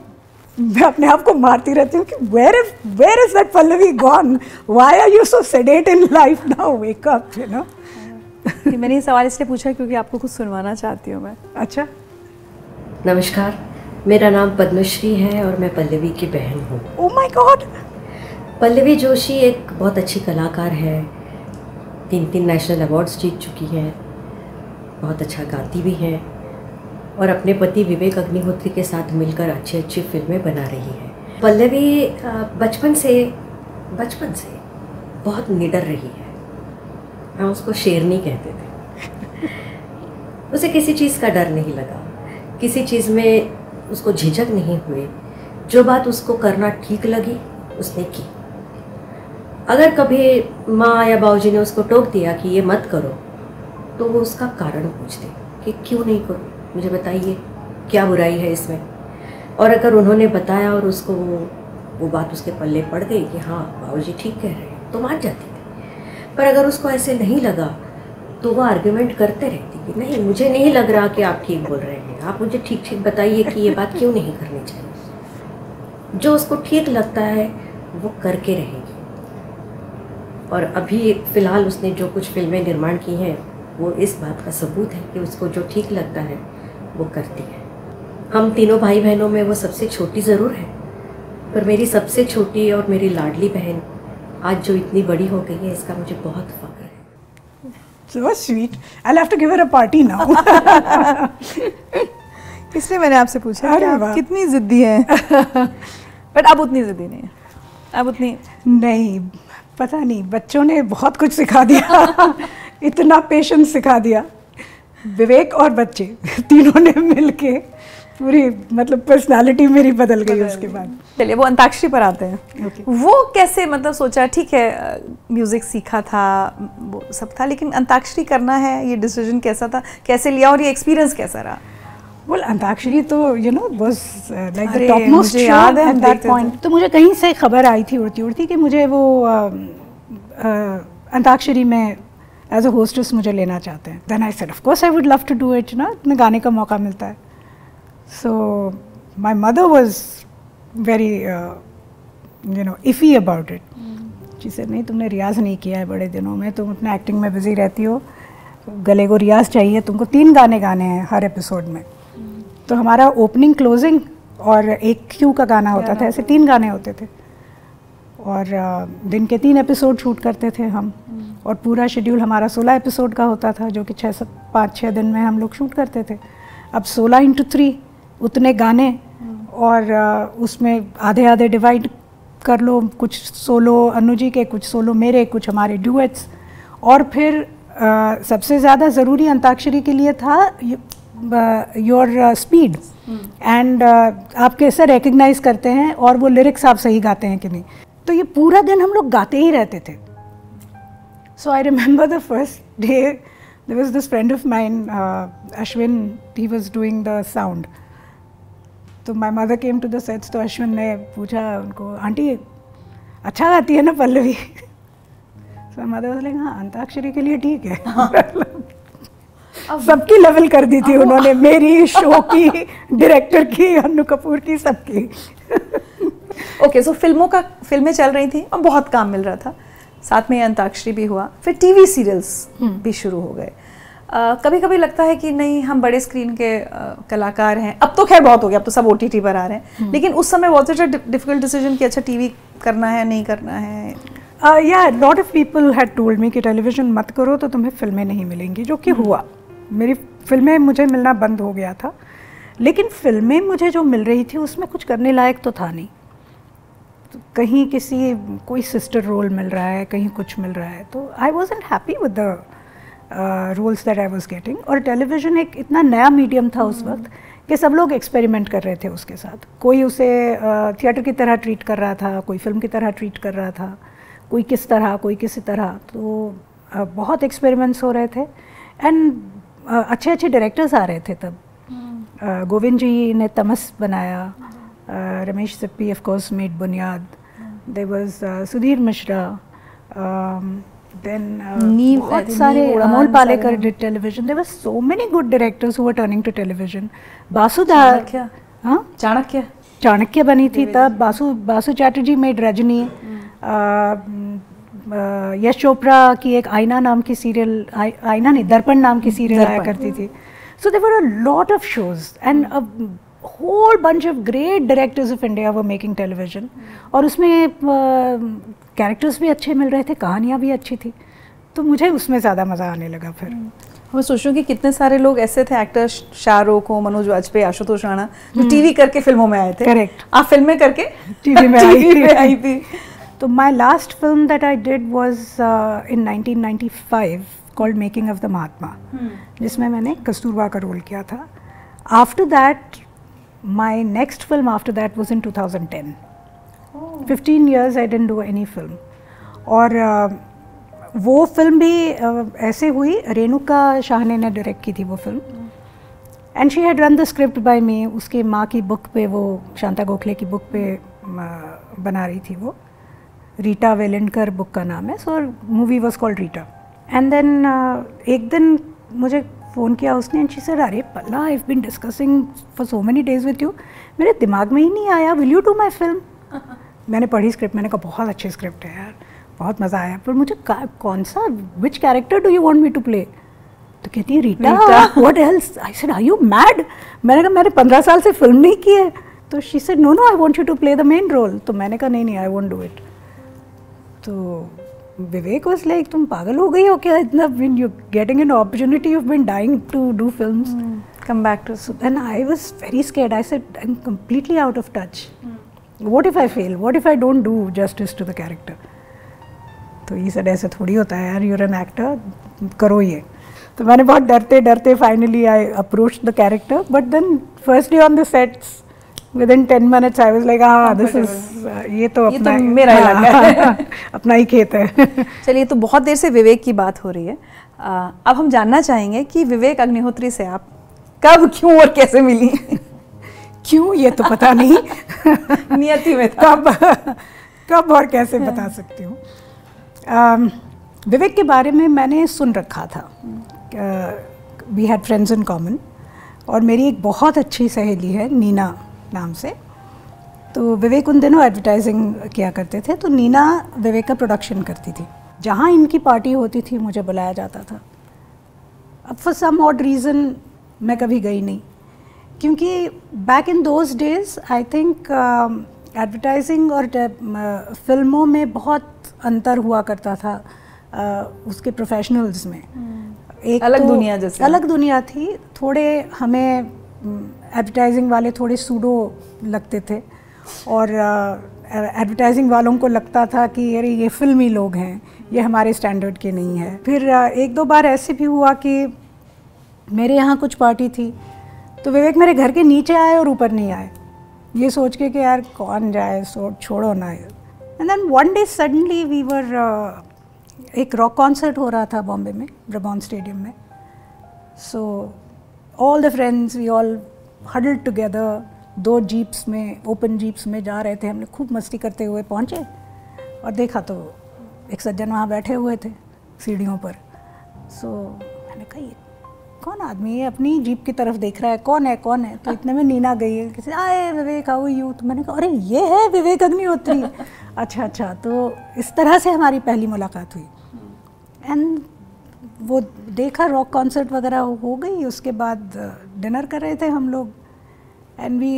मैं अपने आप को मारती रहती हूँ कि where is that Pallavi gone? Why are you so sedate in life now? Wake up, you know? मैंने ये सवाल इसलिए पूछा क्योंकि आपको कुछ सुनवाना चाहती हूँ मैं. अच्छा, नमस्कार, मेरा नाम पद्मश्री है और मैं पल्लवी की बहन हूँ. Oh my God! Pallavi Joshi एक बहुत अच्छी कलाकार है, 3-3 नेशनल अवार्ड्स जीत चुकी हैं, बहुत अच्छा गाती भी हैं और अपने पति विवेक अग्निहोत्री के साथ मिलकर अच्छी अच्छी फिल्में बना रही हैं. पल्लवी बचपन से बहुत निडर रही है. हम उसको शेरनी कहते थे. उसे किसी चीज़ का डर नहीं लगा, किसी चीज़ में उसको झिझक नहीं हुई. जो बात उसको करना ठीक लगी उसने की. अगर कभी माँ या बाबूजी ने उसको टोक दिया कि ये मत करो तो वो उसका कारण पूछते कि क्यों नहीं करो, मुझे बताइए क्या बुराई है इसमें. और अगर उन्होंने बताया और उसको वो बात उसके पल्ले पड़ गई कि हाँ बाबूजी ठीक कह रहे हैं तो मान जाती थी. पर अगर उसको ऐसे नहीं लगा तो वो आर्ग्यूमेंट करते रहती कि नहीं, मुझे नहीं लग रहा कि आप ठीक बोल रहे हैं, आप मुझे ठीक ठीक बताइए कि ये बात क्यों नहीं करनी चाहिए. जो उसको ठीक लगता है वो करके रहेगी. और अभी फ़िलहाल उसने जो कुछ फिल्में निर्माण की हैं वो इस बात का सबूत है कि उसको जो ठीक लगता है वो करती है. हम तीनों भाई बहनों में वो सबसे छोटी ज़रूर है, पर मेरी सबसे छोटी और मेरी लाडली बहन आज जो इतनी बड़ी हो गई है, इसका मुझे बहुत फख्र है। So sweet. I'll have to give her a party now. इसलिए मैंने आपसे पूछा कि आप कितनी जिद्दी हैं, बट अब उतनी जिद्दी नहीं है, अब उतनी नहीं, पता नहीं, बच्चों ने बहुत कुछ सिखा दिया। इतना पेशेंस सिखा दिया, विवेक और बच्चे तीनों ने मिलके पूरी, मतलब पर्सनालिटी मेरी बदल गई उसके बाद। चलिए वो अंताक्षरी पर आते हैं। वो कैसे, मतलब सोचा ठीक है म्यूज़िक सीखा था, वो सब था, लेकिन अंताक्षरी करना है, ये डिसीजन कैसा था, कैसे लिया और ये एक्सपीरियंस कैसा रहा? वो अंताक्षरी तो यू नो बस लाइक द टॉप मोस्ट याद है एट दैट पॉइंट। तो मुझे कहीं से खबर आई थी उड़ती उड़ती कि मुझे वो अंताक्षरी में एज अ होस्टेस मुझे लेना चाहते हैं। Then I said of course I would love to do it ना, इतना गाने का मौका मिलता है। So my mother was very, you know, iffy about it. She said, नहीं तुमने रियाज़ नहीं किया है बड़े दिनों में, तुम अपने एक्टिंग में बिजी रहती हो, गले को रियाज़ चाहिए, तुमको 3 गाने गाने हैं हर एपिसोड में। तो हमारा ओपनिंग, क्लोजिंग और एक क्यू का गाना होता था, ऐसे 3 गाने होते थे और दिन के 3 एपिसोड शूट करते थे हम। और पूरा शेड्यूल हमारा 16 एपिसोड का होता था, जो कि 5-6 दिन में हम लोग शूट करते थे। अब 16 × 3 उतने गाने और उसमें आधे आधे डिवाइड कर लो, कुछ सोलो अनुजी के, कुछ सोलो मेरे, कुछ हमारे डुएट्स। और फिर सबसे ज़्यादा ज़रूरी अंताक्षरी के लिए था योर स्पीड एंड आप कैसे रिकग्नाइज करते हैं और वो लिरिक्स आप सही गाते हैं कि नहीं। तो ये पूरा दिन हम लोग गाते ही रहते थे। So I remember the first day there was this friend of mine Ashwin, he was doing the sound. तो my mother came to the sets, तो अश्विन ने पूछा उनको, आंटी अच्छा गाती है ना पल्लवी? तो मदर बोले हाँ अंताक्षरी के लिए ठीक है। सबकी लेवल कर दी थी उन्होंने, मेरी, शो की, डायरेक्टर की, अन्नू कपूर की, सबकी। ओके, सो फिल्में चल रही थी और बहुत काम मिल रहा था, साथ में अंताक्षरी भी हुआ, फिर टीवी सीरियल्स भी शुरू हो गए। कभी कभी लगता है कि नहीं हम बड़े स्क्रीन के कलाकार हैं, अब तो खैर बहुत हो गया, अब तो सब OTT पर आ रहे हैं, लेकिन उस समय was it a difficult decision कि अच्छा टीवी करना है नहीं करना है? या lot of people had told me कि टेलीविज़न मत करो तो तुम्हें फिल्में नहीं मिलेंगी, जो कि हुआ। मेरी फिल्में मुझे मिलना बंद हो गया था, लेकिन फिल्में मुझे जो मिल रही थी उसमें कुछ करने लायक तो था नहीं। तो कहीं किसी, कोई सिस्टर रोल मिल रहा है, कहीं कुछ मिल रहा है, तो I wasn't happy with the roles that I was getting. और टेलीविज़न एक इतना नया मीडियम था उस वक्त कि सब लोग एक्सपेरिमेंट कर रहे थे उसके साथ। कोई उसे थिएटर की तरह ट्रीट कर रहा था, कोई फिल्म की तरह ट्रीट कर रहा था, कोई किस तरह, कोई किसी तरह। तो बहुत एक्सपेरिमेंट्स हो रहे थे एंड अच्छे अच्छे डायरेक्टर्स आ रहे थे तब। गोविंद जी ने तमस बनाया, Ramesh Sippy of course made Buniyaad, there was Sudhir Mishra, then बहुत सारे, Amol Palekar did television. There were so many good directors who were turning to television. Basuda, हाँ चाणक्य, चाणक्य बनी थी तब। बासु चैटर्जी मेड रजनी, यश चोपड़ा की एक आईना नाम की सीरियल, आईना नहीं दर्पण नाम की सीरियल आया करती थी। So there were a lot of shows and a whole bunch of great directors of India were making television. और उसमें कैरेक्टर्स भी अच्छे मिल रहे थे, कहानियाँ भी अच्छी थी, तो मुझे उसमें ज़्यादा मज़ा आने लगा। फिर मैं सोचूं कि कितने सारे लोग ऐसे थे, एक्टर्स, शाहरुख हो, मनोज वाजपेयी, आशुतोष राणा, जो टीवी करके फिल्मों में आए थे। करेक्ट, आप फिल्में करके टीवी में आई थी। तो my last film that I did was in 1995 called making of the Mahatma, जिसमें मैंने कस्तूरबा का रोल किया था। After that my next film after that was in 2010। 15 years I didn't do any film. और वो फिल्म भी ऐसे हुई, रेणुका शाहने ने डायरेक्ट की थी वो film and she had run the script by me. उसके माँ की बुक पे, वो शांता गोखले की बुक पे बना रही थी वो, रीटा वेलेंकर बुक का नाम है। So movie was called Rita. And then एक दिन मुझे फ़ोन किया उसने एंड शी सेड, अरे Palla, I have been discussing for so many days with you, मेरे दिमाग में ही नहीं आया, will you do my film? मैंने पढ़ी स्क्रिप्ट, मैंने कहा बहुत अच्छी स्क्रिप्ट है यार, बहुत मज़ा आया, पर मुझे कौन सा, which character do you want me to play? तो कहती है Rita, what else? I said, are you mad? मैंने कहा मैंने 15 साल से फिल्म नहीं की है। तो she said no no I want you to play the main role. तो मैंने कहा नहीं नहीं आई वोंट डू इट। तो विवेक वाज लाइक तुम पागल हो गई हो क्या, इतना when you getting an opportunity you have been dying to do films, come back to. So then I was very scared, I said I am completely out of touch, what if I fail, what if I don't do justice to the character. तो ये sir ऐसे थोड़ी होता है यार, you are an actor, करो ये। तो मैंने बहुत डरते डरते finally I approach the character, but then first day on the sets Within 10 minutes I was like हाँ this is ये तो मेरा ही लगा है, अपना ही खेत है। चलिए तो बहुत देर से विवेक की बात हो रही है, अब हम जानना चाहेंगे कि विवेक अग्निहोत्री से आप कब, क्यों और कैसे मिली? क्यों ये तो पता नहीं, नियति में कब और कैसे बता सकती हूँ। विवेक के बारे में मैंने सुन रखा था, we had friends in common, और मेरी एक बहुत अच्छी सहेली है नीना नाम से, तो विवेक उन दिनों एडवर्टाइजिंग किया करते थे, तो नीना विवेक का प्रोडक्शन करती थी। जहाँ इनकी पार्टी होती थी मुझे बुलाया जाता था। अब फॉर सम ऑड रीज़न मैं कभी गई नहीं, क्योंकि back in those days I think advertising और फिल्मों में बहुत अंतर हुआ करता था, उसके प्रोफेशनल्स में एक अलग दुनिया जैसे अलग दुनिया थी। थोड़े हमें एडवर्टाइजिंग वाले थोड़े सूडो लगते थे, और एडवर्टाइजिंग वालों को लगता था कि अरे ये फिल्मी लोग हैं, ये हमारे स्टैंडर्ड के नहीं है। फिर एक दो बार ऐसे भी हुआ कि मेरे यहाँ कुछ पार्टी थी, तो विवेक मेरे घर के नीचे आए और ऊपर नहीं आए, ये सोच के कि यार कौन जाए, छोड़ो ना। And then one day suddenly we were, एक रॉक कॉन्सर्ट हो रहा था बॉम्बे में ब्रबॉन स्टेडियम में, so all the friends we all huddled together, दो जीप्स में, ओपन जीप्स में जा रहे थे, हमने खूब मस्ती करते हुए पहुँचे, और देखा तो एक सज्जन वहाँ बैठे हुए थे सीढ़ियों पर। सो मैंने कहा ये कौन आदमी है, अपनी जीप की तरफ देख रहा है, कौन है कौन है। तो इतने में नीना गई है किसी, आए विवेक हाउ आर यू। तो मैंने कहा अरे ये है विवेक अग्निहोत्री, अच्छा। तो इस तरह से हमारी पहली मुलाकात हुई, एंड वो देखा रॉक कॉन्सर्ट वगैरह हो गई, उसके बाद डिनर कर रहे थे हम लोग, एंड वी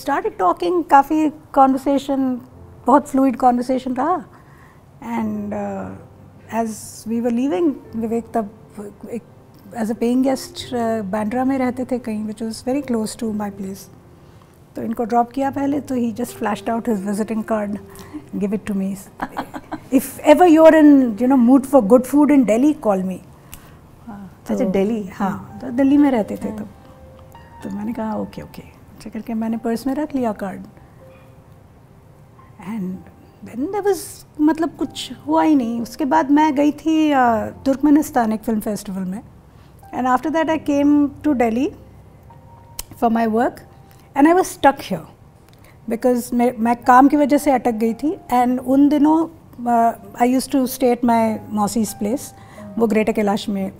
स्टार्टेड टॉकिंग, काफ़ी कॉन्वर्सेशन, बहुत फ्लूइड कॉन्वर्सेशन रहा। And as we were leaving, Vivek तब एक as a paying guest Bandra में रहते थे कहीं, which was very close to my place, तो इनको ड्रॉप किया पहले, तो he just flashed out his visiting card, give it to me, if ever you are in you know mood for good food in Delhi call मी। अच्छा दिल्ली, हाँ तो दिल्ली में रहते थे तब। तो मैंने कहा ओके ओके, अच्छा करके मैंने पर्स में रख लिया card, and then there was, मतलब कुछ हुआ ही नहीं। उसके बाद मैं गई थी तुर्कमेनिस्तान एक फिल्म फेस्टिवल में, and after that I came to Delhi for my work, and I was stuck here because मैं काम की वजह से अटक गई थी। एंड उन दिनों I used to stay at my मौसीज़ प्लेस, वो ग्रेटर कैलाश में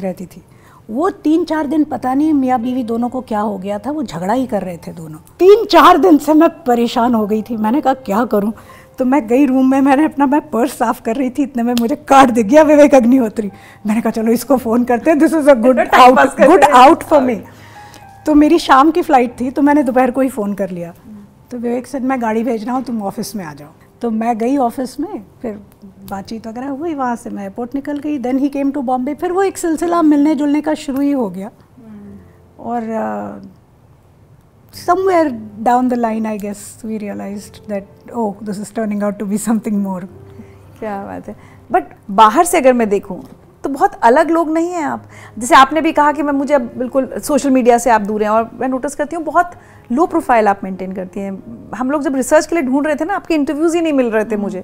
रहती थी। वो 3-4 दिन पता नहीं मियाँ बीवी दोनों को क्या हो गया था, वो झगड़ा ही कर रहे थे दोनों। 3-4 दिन से मैं परेशान हो गई थी, मैंने कहा क्या करूँ। तो मैं गई रूम में, मैंने अपना मैं पर्स साफ कर रही थी, इतने में मुझे कार्ड दिख गया विवेक अग्निहोत्री। मैंने कहा चलो इसको फ़ोन करते हैं, this is a good out for me. तो मेरी शाम की फ़्लाइट थी, तो मैंने दोपहर को ही फ़ोन कर लिया। तो विवेक सर मैं गाड़ी भेज रहा हूँ, तुम ऑफिस में आ जाओ। तो मैं गई ऑफिस में, फिर बातचीत वगैरह हुई, वहाँ से मैं एयरपोर्ट निकल गई। Then he came to Bombay, फिर वो एक सिलसिला मिलने जुलने का शुरू ही हो गया। और somewhere down the line I guess we realised that oh this is turning out to be something more. क्या बात है। बट बाहर से अगर मैं देखूँ तो बहुत अलग लोग नहीं हैं आप। जैसे आपने भी कहा कि मैं मुझे बिल्कुल सोशल मीडिया से आप दूर हैं, और मैं नोटिस करती हूँ बहुत लो प्रोफाइल आप मेंटेन करती हैं। हम लोग जब रिसर्च के लिए ढूंढ रहे थे ना, आपके इंटरव्यूज़ ही नहीं मिल रहे थे मुझे।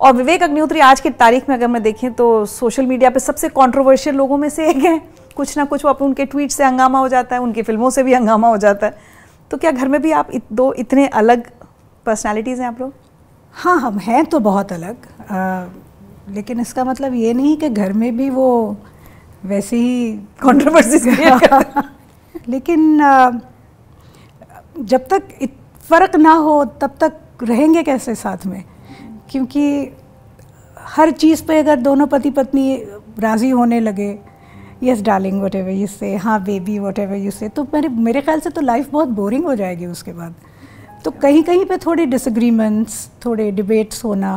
और विवेक अग्निहोत्री आज की तारीख में अगर मैं देखें तो सोशल मीडिया पर सबसे कॉन्ट्रोवर्शियल लोगों में से एक है। कुछ ना कुछ आप उनके ट्वीट से हंगामा हो जाता है, उनकी फिल्मों से भी हंगामा हो जाता है। तो क्या घर में भी आप दो इतने अलग पर्सनैलिटीज़ हैं आप लोग? हाँ, हम हैं तो बहुत अलग, लेकिन इसका मतलब ये नहीं कि घर में भी वो वैसे ही कॉन्ट्रोवर्सीज है। लेकिन जब तक फ़र्क ना हो तब तक रहेंगे कैसे साथ में, क्योंकि हर चीज़ पे अगर दोनों पति पत्नी राज़ी होने लगे yes darling whatever you say, हाँ बेबी वट एवर यू से, तो मेरे ख्याल से तो लाइफ बहुत बोरिंग हो जाएगी उसके बाद। तो कहीं कहीं पे थोड़े डिसएग्रीमेंट्स, थोड़े डिबेट्स होना,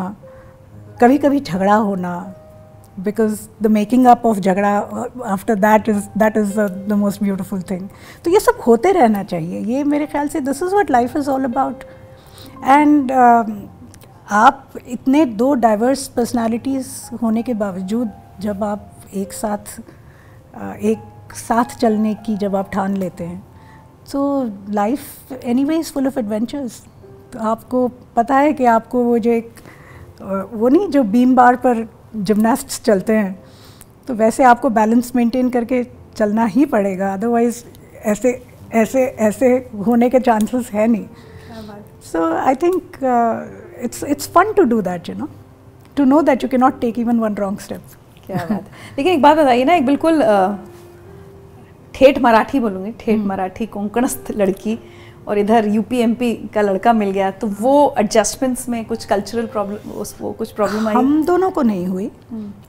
कभी कभी झगड़ा होना, because the making up of झगड़ा after that is the most beautiful thing. तो ये सब होते रहना चाहिए, ये मेरे ख्याल से this is what life is all about. And आप इतने दो डाइवर्स पर्सनालिटीज़ होने के बावजूद जब आप एक साथ चलने की जब आप ठान लेते हैं, तो life anyway is full of adventures. तो आपको पता है कि आपको वो जो एक वो नहीं जो बीम बार पर जिम्नास्ट्स चलते हैं, तो वैसे आपको बैलेंस मेंटेन करके चलना ही पड़ेगा, अदरवाइज़ ऐसे ऐसे ऐसे होने के चांसेस है नहीं। So I think it's fun to do that, you know, to know that you cannot take even one wrong step. क्या बात। लेकिन एक बात बताइए ना, एक बिल्कुल ठेठ मराठी बोलूँगी, ठेठ मराठी कोंकणस्थ लड़की और इधर यूपीएमपी का लड़का मिल गया, तो वो एडजस्टमेंट्स में कुछ कल्चरल प्रॉब्लम, वो कुछ प्रॉब्लम आई? हम दोनों को नहीं हुई,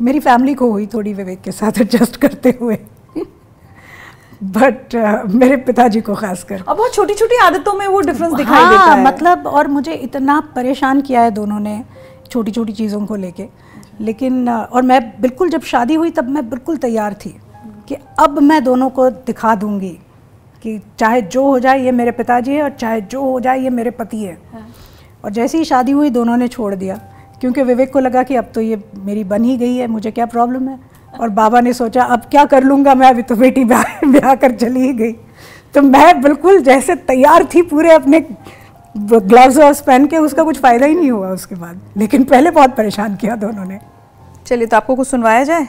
मेरी फैमिली को हुई थोड़ी विवेक के साथ एडजस्ट करते हुए, बट मेरे पिताजी को खासकर। अब वो छोटी छोटी आदतों में वो डिफरेंस दिखाई देता है। मतलब, और मुझे इतना परेशान किया है दोनों ने छोटी छोटी चीज़ों को लेके, लेकिन और मैं बिल्कुल, जब शादी हुई तब मैं बिल्कुल तैयार थी कि अब मैं दोनों को दिखा दूंगी कि चाहे जो हो जाए ये मेरे पिताजी है और चाहे जो हो जाए ये मेरे पति है। और जैसे ही शादी हुई दोनों ने छोड़ दिया, क्योंकि विवेक को लगा कि अब तो ये मेरी बन ही गई है, मुझे क्या प्रॉब्लम है, और बाबा ने सोचा अब क्या कर लूँगा मैं, अभी तो बेटी ब्याह कर चली ही गई। तो मैं बिल्कुल जैसे तैयार थी पूरे अपने ग्लव्स और पहन के, उसका कुछ फ़ायदा ही नहीं हुआ उसके बाद, लेकिन पहले बहुत परेशान किया दोनों ने। चलिए, तो आपको कुछ सुनवाया जाए?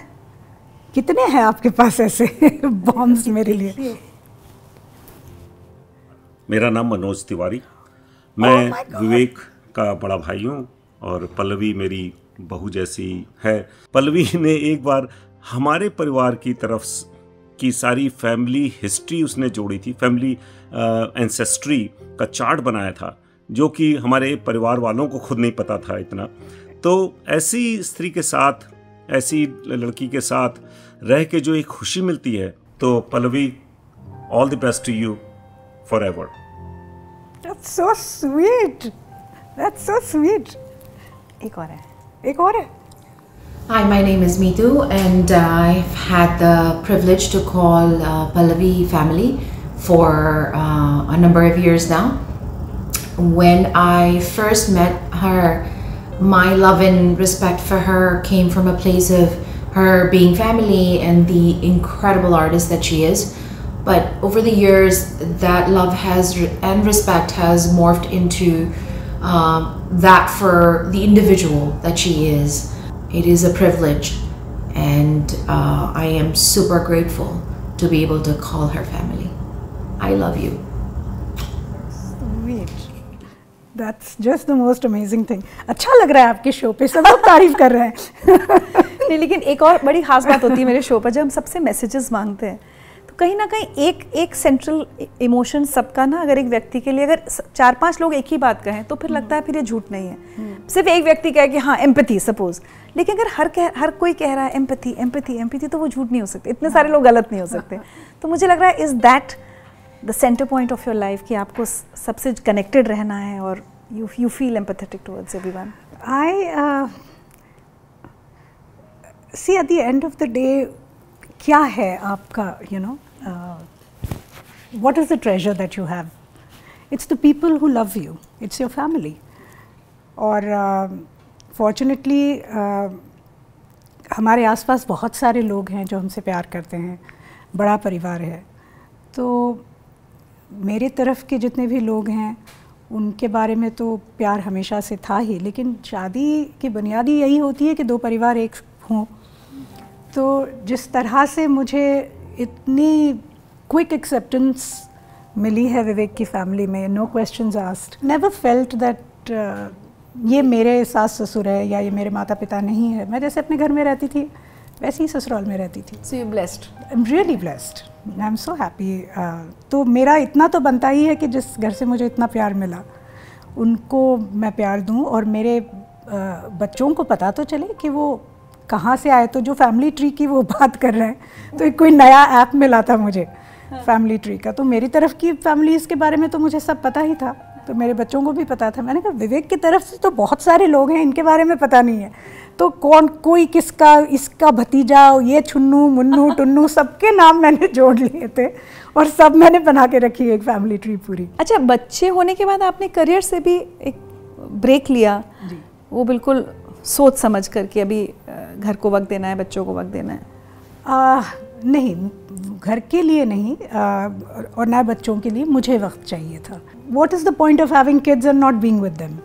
कितने हैं आपके पास ऐसे बॉम्ब्स मेरे लिए? मेरा नाम मनोज तिवारी, मैं विवेक का बड़ा भाई हूँ और पल्लवी मेरी बहू जैसी है। पल्लवी ने एक बार हमारे परिवार की तरफ की सारी फैमिली हिस्ट्री उसने जोड़ी थी, फैमिली एंसेस्ट्री का चार्ट बनाया था, जो कि हमारे परिवार वालों को खुद नहीं पता था इतना। तो ऐसी स्त्री के साथ, ऐसी लड़की के साथ रह के जो एक खुशी मिलती है, तो Pallavi all the best to you forever. That's so sweet, that's so sweet. एक और है, एक और है। Hi, my name is Meedu, and I've had the privilege to call Pallavi family for a number of years now. When I first met her, my love and respect for her came from a place of her being family and the incredible artist that she is. But over the years, that love has and respect has morphed into that for the individual that she is. It is a privilege, and I am super grateful to be able to call her family. I love you. Sweet. That's just the most amazing thing. अच्छा लग रहा है आपके show पे, सब लोग तारीफ कर रहे हैं। नहीं, लेकिन एक और बड़ी खास बात होती है मेरे शो पर, जब हम सबसे मैसेजेस मांगते हैं, तो कहीं ना कहीं एक सेंट्रल इमोशन सबका ना, अगर एक व्यक्ति के लिए अगर 4-5 लोग एक ही बात कहें तो फिर लगता है फिर ये झूठ नहीं है। सिर्फ एक व्यक्ति कहे कि हाँ एम्पैथी सपोज, लेकिन अगर हर कोई कह रहा है एम्पैथी एम्पैथी एम्पैथी, तो वो झूठ नहीं हो सकते, इतने सारे लोग गलत नहीं हो सकते। तो मुझे लग रहा है is that the centre point of your life, कि आपको सबसे कनेक्टेड रहना है और you feel empathetic towards everyone. I see at the end of the day क्या है आपका, you know, what is the treasure that you have? It's the people who love you. It's your family. और fortunately हमारे आसपास बहुत सारे लोग हैं जो हमसे प्यार करते हैं, बड़ा परिवार है। तो मेरे तरफ के जितने भी लोग हैं उनके बारे में तो प्यार हमेशा से था ही, लेकिन शादी की बुनियादी यही होती है कि दो परिवार एक हों। तो जिस तरह से मुझे इतनी क्विक एक्सेप्टेंस मिली है विवेक की फैमिली में, no questions asked, never felt that ये मेरे सास ससुर है या ये मेरे माता पिता नहीं है। मैं जैसे अपने घर में रहती थी वैसे ही ससुराल में रहती थी। So you blessed? I am really blessed, I am so happy. तो मेरा इतना तो बनता ही है कि जिस घर से मुझे इतना प्यार मिला उनको मैं प्यार दूँ, और मेरे बच्चों को पता तो चले कि वो कहाँ से आए, तो जो फैमिली ट्री की वो बात कर रहे हैं, तो एक कोई नया ऐप मिला था मुझे फैमिली ट्री का। तो मेरी तरफ की फैमिलीज़ के बारे में तो मुझे सब पता ही था, तो मेरे बच्चों को भी पता था। मैंने कहा विवेक की तरफ से तो बहुत सारे लोग हैं, इनके बारे में पता नहीं है, तो कौन कोई किसका, इसका भतीजा, ये छुन्नू मुन्नू टुन्नू, सबके नाम मैंने जोड़ लिए थे और सब मैंने बना के रखी एक फैमिली ट्री पूरी। अच्छा, बच्चे होने के बाद आपने करियर से भी एक ब्रेक लिया जी। वो बिल्कुल सोच समझ कर कि अभी घर को वक्त देना है, बच्चों को वक्त देना है। नहीं, घर के लिए नहीं और ना बच्चों के लिए मुझे वक्त चाहिए था। What is the point of having kids and not being with them.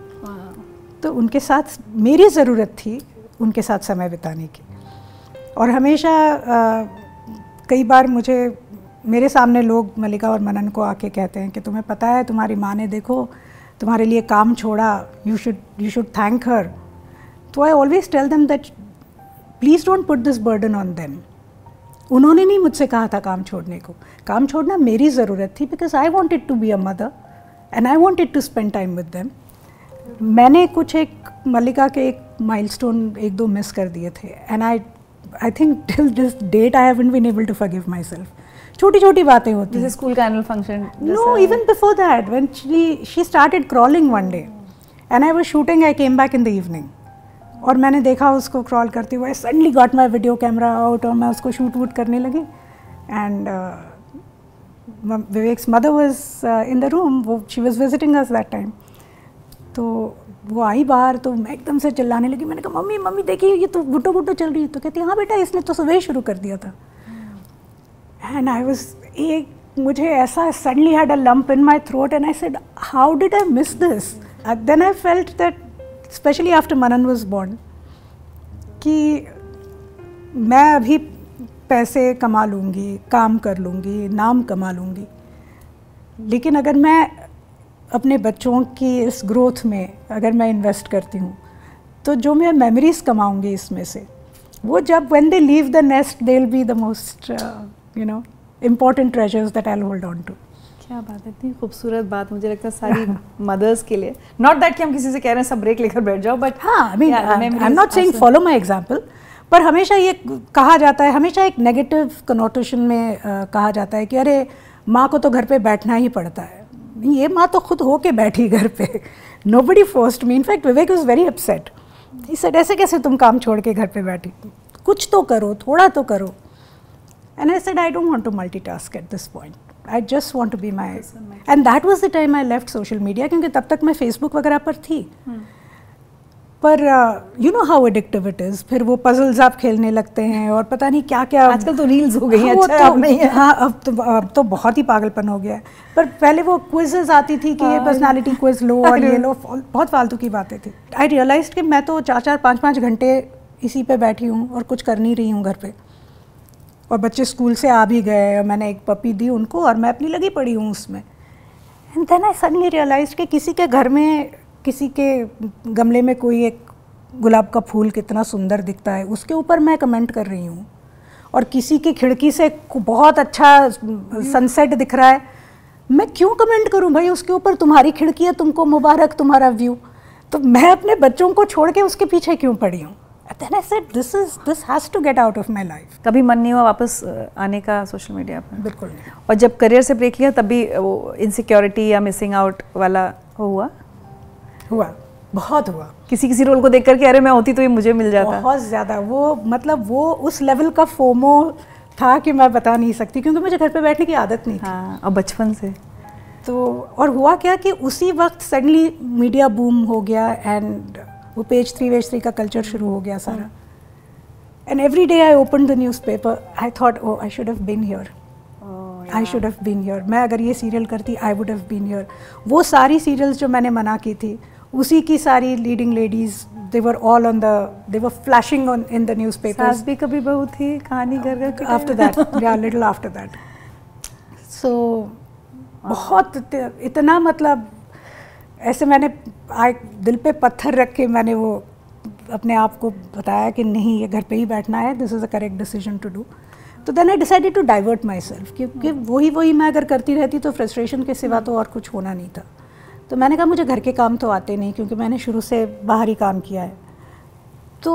तो उनके साथ मेरी ज़रूरत थी उनके साथ समय बिताने की। और हमेशा कई बार मुझे, मेरे सामने लोग मल्लिका और मनन को आके कहते हैं कि तुम्हें पता है तुम्हारी माँ ने देखो तुम्हारे लिए काम छोड़ा, यू शुड थैंक हर। तो I always tell them that please don't put this burden on them. उन्होंने नहीं मुझसे कहा था काम छोड़ने को, काम छोड़ना मेरी ज़रूरत थी, because I wanted to be a mother and I wanted to spend time with them. मैंने कुछ एक मल्लिका के एक माइलस्टोन एक दो मिस कर दिए थे and I think till this date I haven't been able to forgive myself. छोटी छोटी बातें होती हैं। स्कूल का annual function? No, even before that when she started crawling one day and I was shooting, I came back in the evening और मैंने देखा उसको क्रॉल करते हुए। Suddenly got my video camera out और मैं उसको शूट वूट करने लगी and Vivek's mother was in the room, वो she was visiting us that time. तो वो आई बाहर तो मैं एकदम से चिल्लाने लगी। मैंने कहा मम्मी मम्मी देखिए ये तो गुटो गुटो चल रही है। तो कहती है हाँ बेटा इसने तो सुबह ही शुरू कर दिया था। एंड आई वाज, एक मुझे ऐसा suddenly had a lump in my throat and I said how did I miss this. Then I felt that specially after Manan was born कि मैं अभी पैसे कमा लूँगी, काम कर लूँगी, नाम कमा लूँगी, लेकिन अगर मैं अपने बच्चों की इस ग्रोथ में अगर मैं इन्वेस्ट करती हूँ तो जो मैं मेमोरीज़ कमाऊँगी इसमें से, वो जब when they leave the nest they will be the most you know important treasures that I will hold on to. क्या बात है, इतनी खूबसूरत बात। मुझे लगता है सारी मदर्स के लिए, नॉट दैट कि हम किसी से कह रहे हैं सब ब्रेक लेकर बैठ जाओ, बट हाँ I mean I am not saying follow my example, पर हमेशा ये कहा जाता है, हमेशा एक नेगेटिव कनोटेशन में कहा जाता है कि अरे माँ को तो घर पर बैठना ही पड़ता है। ये माँ तो खुद होके बैठी घर पे, nobody forced me. In fact Vivek was very upset, he said ऐसे कैसे तुम काम छोड़ के घर पे बैठी, कुछ तो करो, थोड़ा तो करो। And I said I don't want to multitask at this point, I just want to be my. And that was the time I left social media, क्योंकि तब तक मैं फेसबुक वगैरह पर थी। पर you know how addictive it is, फिर वो पजल्स आप खेलने लगते हैं और पता नहीं क्या क्या। आजकल तो रील्स हो गई हैं। अच्छा तो, नहीं है। हाँ अब तो बहुत ही पागलपन हो गया है, पर पहले वो क्विजेज आती थी कि ये पर्सनालिटी क्विज लो और ये लो, बहुत फालतू की बातें थी। आई रियलाइज कि मैं तो 4-4, 5-5 घंटे इसी पे बैठी हूँ और कुछ कर नहीं रही हूँ घर पर। और बच्चे स्कूल से आ भी गए और मैंने एक पपी दी उनको और मैं अपनी लगी पड़ी हूँ उसमें। And then I suddenly realise कि किसी के घर में, किसी के गमले में कोई एक गुलाब का फूल कितना सुंदर दिखता है, उसके ऊपर मैं कमेंट कर रही हूँ, और किसी की खिड़की से बहुत अच्छा सनसेट दिख रहा है, मैं क्यों कमेंट करूँ भाई उसके ऊपर, तुम्हारी खिड़की है तुमको मुबारक तुम्हारा व्यू। तो मैं अपने बच्चों को छोड़ के उसके पीछे क्यों पड़ी हूँ। Then I said this has to get out of my life. कभी मन नहीं हुआ वापस आने का सोशल मीडिया पर? बिल्कुल नहीं। और जब करियर से ब्रेक लिया तब भी वो इनसिक्योरिटी या मिसिंग आउट वाला हुआ? हुआ, बहुत हुआ। किसी रोल को देख करके अरे मैं होती तो ये मुझे मिल जाता। बहुत ज़्यादा वो, मतलब वो उस लेवल का फोमो था कि मैं बता नहीं सकती, क्योंकि मुझे घर पे बैठने की आदत नहीं थी। हाँ, और बचपन से तो। और हुआ क्या कि उसी वक्त सडनली मीडिया बूम हो गया एंड वो पेज 3 का कल्चर शुरू हो गया सारा। And every day I open the newspaper, I thought oh I should have been here, I should have been here, मैं अगर ये सीरियल करती I would have been here. वो सारी सीरियल्स जो मैंने मना की थी, उसी की सारी leading ladies they were all on the, they were flashing on in the newspapers. सास भी कभी बहू थी कहानी घर आफ्टर दैट, या लिटिल आफ्टर दैट। सो बहुत इतना, मतलब ऐसे मैंने दिल पे पत्थर रख के मैंने वो अपने आप को बताया कि नहीं ये घर पे ही बैठना है, this is a correct decision to do. तो then I decided to divert myself, क्योंकि वही मैं अगर करती रहती तो फ्रस्ट्रेशन के सिवा तो और कुछ होना नहीं था। तो मैंने कहा मुझे घर के काम तो आते नहीं, क्योंकि मैंने शुरू से बाहर ही काम किया है। तो